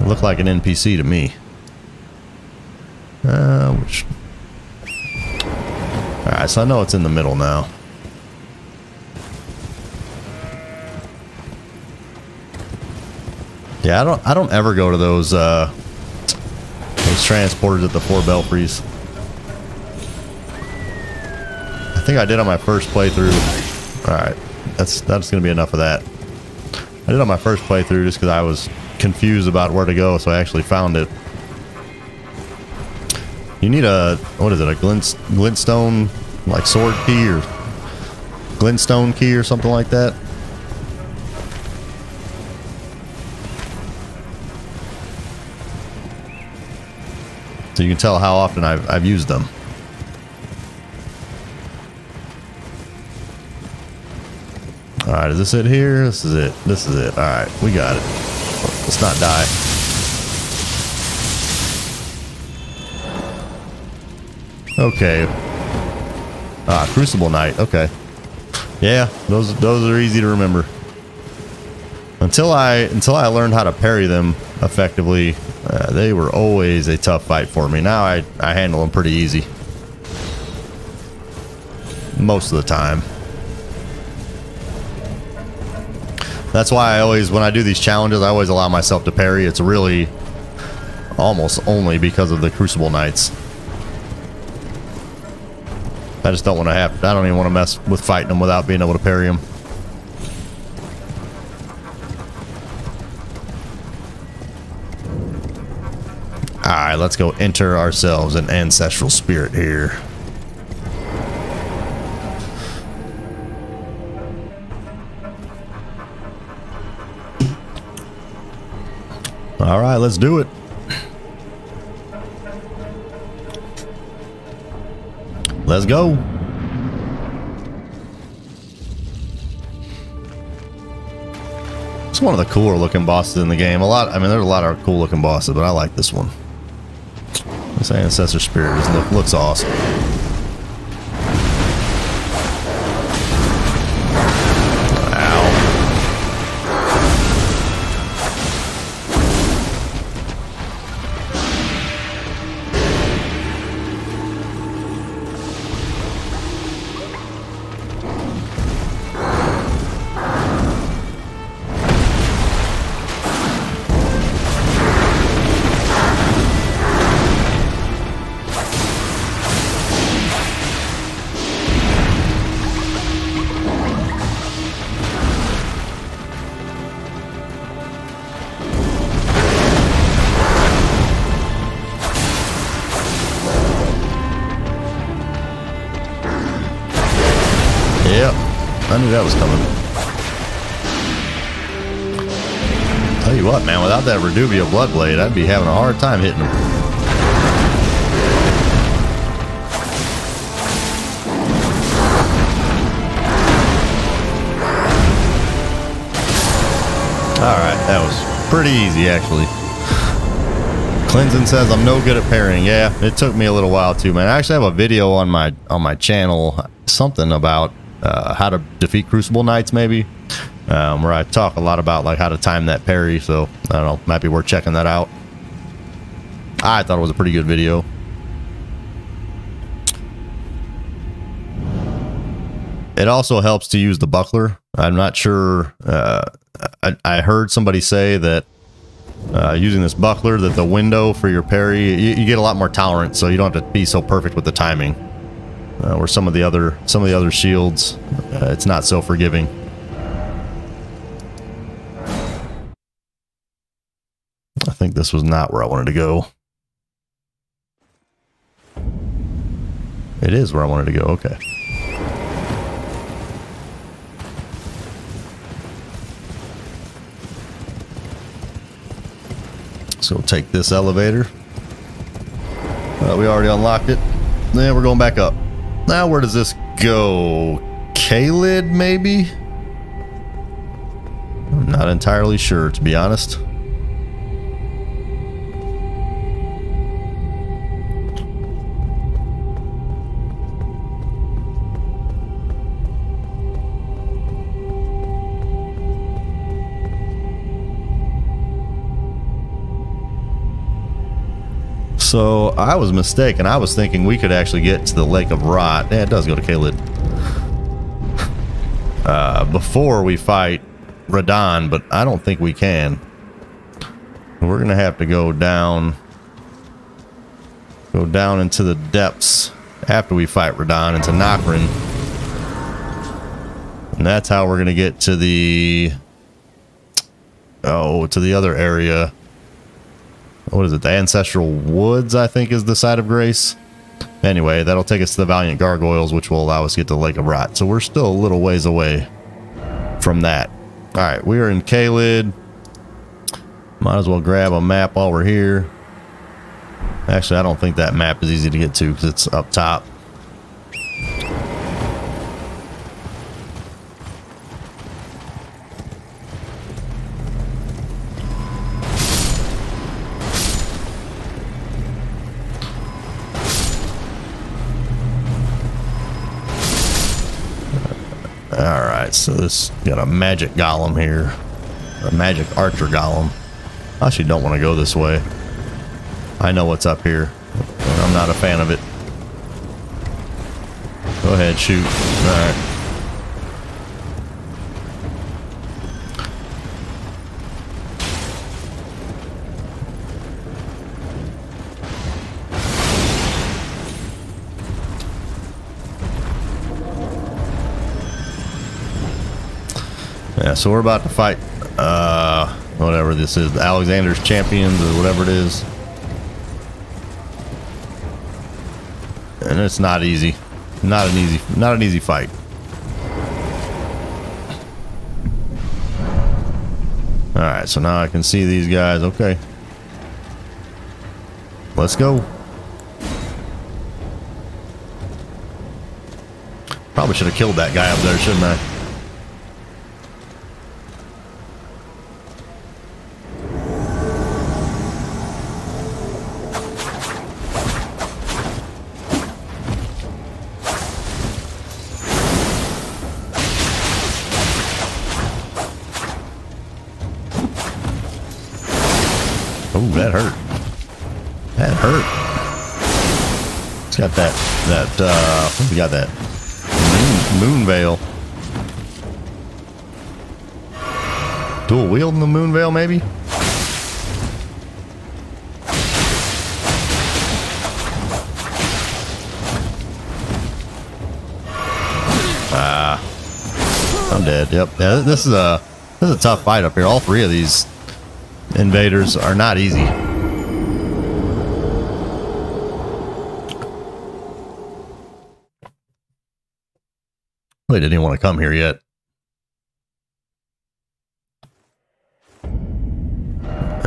It looked like an N P C to me. Uh, which... Alright, so I know it's in the middle now. Yeah, I don't I don't ever go to those uh those transporters at the Four Belfries. I think I did on my first playthrough. Alright, that's that's gonna be enough of that. I did on my first playthrough just because I was confused about where to go, so I actually found it. You need a what is it, a glint glintstone like sword key or glintstone key or something like that? So you can tell how often I've, I've used them. Alright, is this it here? This is it. This is it. Alright, we got it. Let's not die. Okay. Ah, Crucible Knight. Okay. Yeah, those those are easy to remember. Until I until I learned how to parry them effectively, uh, they were always a tough fight for me. Now I, I handle them pretty easy. Most of the time. That's why I always, when I do these challenges, I always allow myself to parry. It's really almost only because of the Crucible Knights. I just don't want to have, I don't even want to mess with fighting them without being able to parry them. Alright, let's go enter ourselves an Ancestral Spirit here. Alright, let's do it. Let's go. It's one of the cooler looking bosses in the game. A lot, I mean, there's a lot of cool looking bosses, but I like this one. This Ancestor Spirit just look, looks awesome. I knew that was coming. Tell you what, man, without that Reduvia Bloodblade, I'd be having a hard time hitting him. Alright, that was pretty easy, actually. Cleansing says I'm no good at parrying. Yeah, it took me a little while too, man. I actually have a video on my on my channel, something about Uh, how to defeat Crucible Knights, maybe, um, where I talk a lot about like how to time that parry. So I don't know, might be worth checking that out. I thought it was a pretty good video. It also helps to use the buckler. I'm not sure. Uh, I, I heard somebody say that uh, using this buckler, that the window for your parry, you, you get a lot more tolerance, so you don't have to be so perfect with the timing. Uh, or some of the other some of the other shields, uh, it's not so forgiving. I think this was not where I wanted to go. It is where I wanted to go. Okay. So we'll take this elevator. Uh, we already unlocked it. Then we're going back up. Now, where does this go? Caelid, maybe? I'm not entirely sure, to be honest. So I was mistaken. I was thinking we could actually get to the Lake of Rot. Yeah, it does go to Caelid. Uh, before we fight Radahn, but I don't think we can. We're gonna have to go down, go down into the depths after we fight Radahn into Nokron, and that's how we're gonna get to the oh to the other area. What is it? The Ancestral Woods, I think, is the side of Grace. Anyway, that'll take us to the Valiant Gargoyles, which will allow us to get to the Lake of Rot. So we're still a little ways away from that. All right, we are in Caelid. Might as well grab a map while we're here. Actually, I don't think that map is easy to get to because it's up top. So this got a magic golem here, a magic archer golem. I actually don't want to go this way. I know what's up here, and I'm not a fan of it. Go ahead, shoot. All right. Yeah, so we're about to fight uh whatever this is, Alexander's Champions or whatever it is, and it's not easy. Not an easy not an easy fight. All right, so now I can see these guys. Okay, let's go. Probably should have killed that guy up there, shouldn't I? that hurt. That hurt. It's got that, that, uh, we got that moon, moon veil. Dual wielding the moon veil, maybe? Dead. Yep. Yeah, this is a this is a tough fight up here. All three of these invaders are not easy. They didn't even want to come here yet.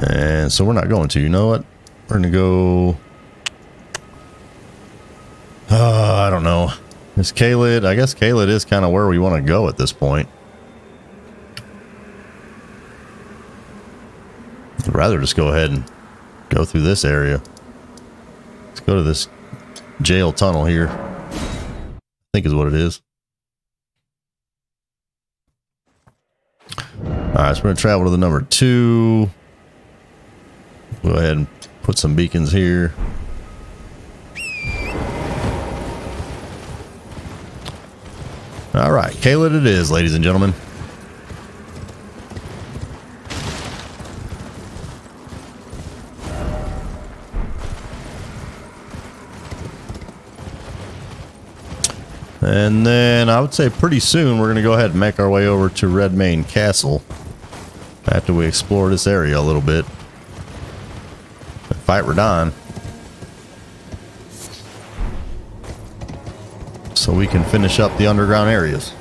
And so we're not going to. You know what? We're gonna go. Uh, I don't know. Is Caelid? I guess Caelid is kind of where we want to go at this point. I'd rather just go ahead and go through this area. Let's go to this jail tunnel here, I think is what it is. Alright, so we're going to travel to the number two. Go ahead and put some beacons here. All right, Caelid it is, ladies and gentlemen. And then I would say pretty soon we're going to go ahead and make our way over to Redmain Castle after we explore this area a little bit and fight Radahn, so we can finish up the underground areas.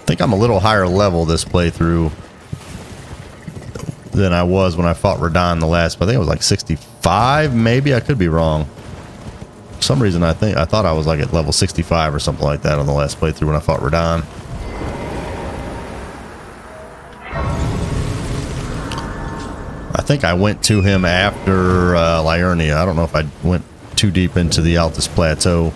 I think I'm a little higher level this playthrough than I was when I fought Radahn the last, but I think it was like sixty-five, maybe. I could be wrong. For some reason I think I thought I was like at level sixty-five or something like that on the last playthrough when I fought Radahn. I think I went to him after uh, Lyurnia. I don't know if I went too deep into the Altus Plateau.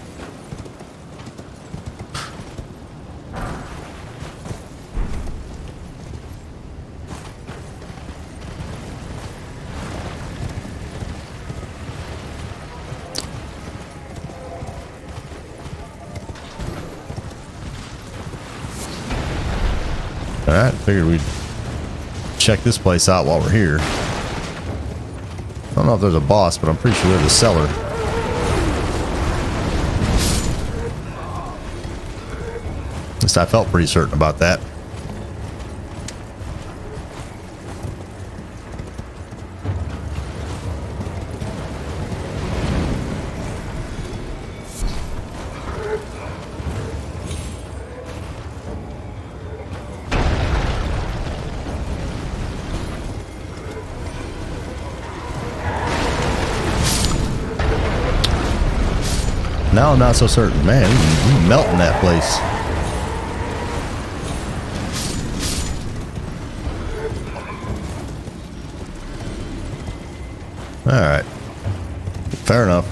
Alright, figured we'd check this place out while we're here. I don't know if there's a boss, but I'm pretty sure there's a cellar. At least I felt pretty certain about that. Now I'm not so certain. Man, he's melting that place. Alright. Fair enough.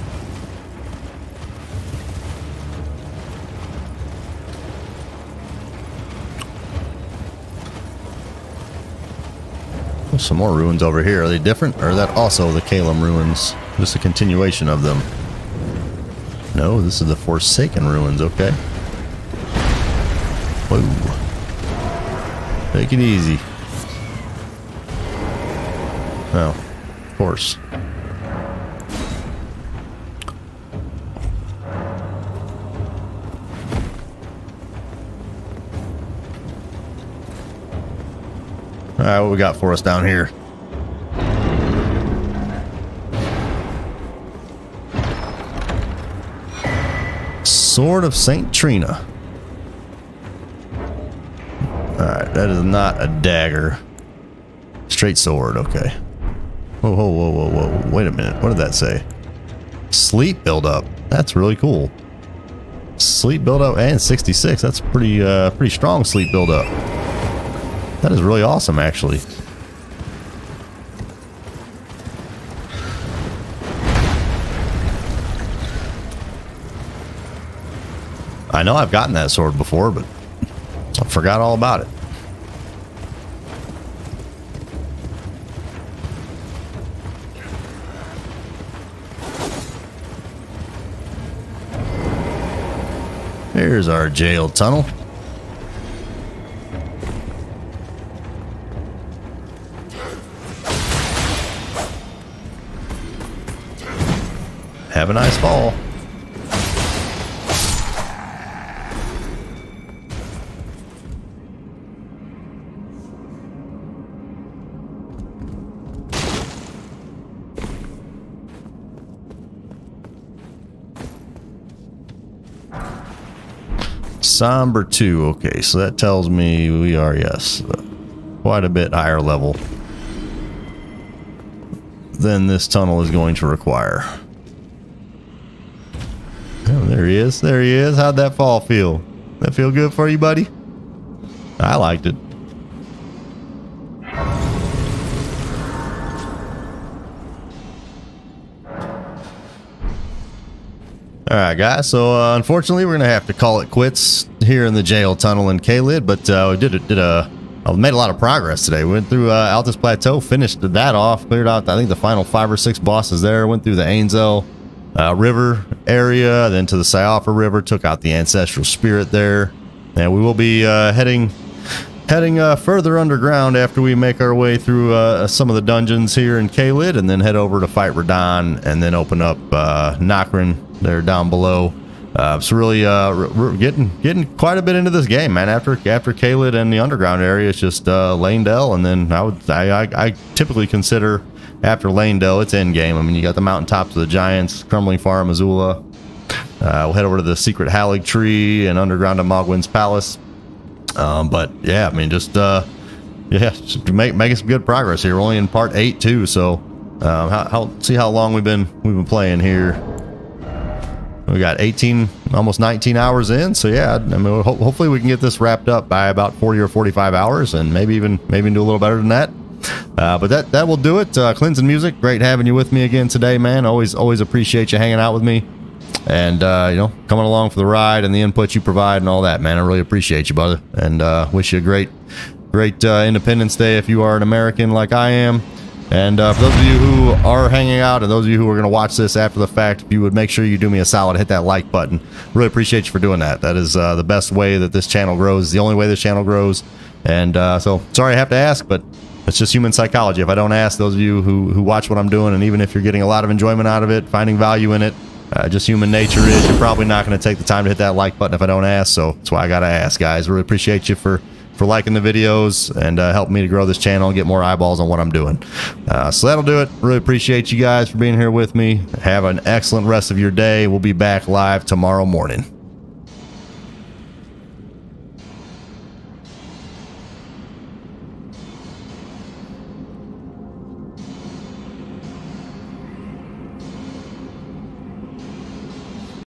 There's some more ruins over here. Are they different? Or is that also the Caelum ruins? Just a continuation of them. No, this is the Forsaken Ruins, okay. Whoa. Take it easy. Oh, of course. Alright, what we got for us down here? Sword of Saint Trina. Alright, that is not a dagger. Straight sword, okay. Whoa, whoa, whoa, whoa, whoa. Wait a minute. What did that say? Sleep buildup. That's really cool. sleep buildup and sixty-six. That's pretty uh, pretty strong sleep buildup. That is really awesome, actually. I know I've gotten that sword before, but I forgot all about it. Here's our jail tunnel. Have a nice fall. Somber two, okay, so that tells me we are, yes, quite a bit higher level than this tunnel is going to require. Oh, there he is, there he is. How'd that fall feel? That feel good for you, buddy? I liked it. All right, guys, so uh, unfortunately, we're going to have to call it quits here in the jail tunnel in Caelid, but uh, we did, did a, uh, made a lot of progress today. We went through uh, Altus Plateau, finished that off, cleared out, I think, the final five or six bosses there, went through the Ainsel uh, River area, then to the Siofra River, took out the Ancestral Spirit there, and we will be uh, heading heading uh, further underground after we make our way through uh, some of the dungeons here in Caelid, and then head over to fight Radahn, and then open up uh, Nokron there down below. Uh, so really, uh, we're getting getting quite a bit into this game, man. After after Caelid and the underground area, it's just uh, Leyndell, and then I would I, I I typically consider after Leyndell it's end game. I mean, you got the mountaintops of the giants, Crumbling Farm, Azula. Uh, we'll head over to the Secret Hallig Tree and underground to Mogwyn's Palace. Um, but yeah, I mean, just uh, yeah, just make making some good progress here. We're only in part eight too, so um, how, how see how long we've been we've been playing here. We got eighteen, almost nineteen hours in, so yeah, I mean, ho hopefully we can get this wrapped up by about forty or forty-five hours, and maybe even maybe do a little better than that. Uh, but that that will do it. Uh, Cleansing Music, great having you with me again today, man. Always always appreciate you hanging out with me, and uh, you know, coming along for the ride and the input you provide and all that, man. I really appreciate you, brother, and uh, wish you a great great uh, Independence Day if you are an American like I am. And uh, for those of you who are hanging out and those of you who are going to watch this after the fact, if you would make sure you do me a solid, hit that like button. Really appreciate you for doing that. That is uh, the best way that this channel grows, the only way this channel grows. And uh, so, sorry I have to ask, but it's just human psychology. If I don't ask, those of you who, who watch what I'm doing, and even if you're getting a lot of enjoyment out of it, finding value in it, uh, just human nature is, you're probably not going to take the time to hit that like button if I don't ask. So that's why I got to ask, guys. Really appreciate you for for liking the videos and uh, helping me to grow this channel and get more eyeballs on what I'm doing. Uh, so that'll do it. Really appreciate you guys for being here with me. Have an excellent rest of your day. We'll be back live tomorrow morning.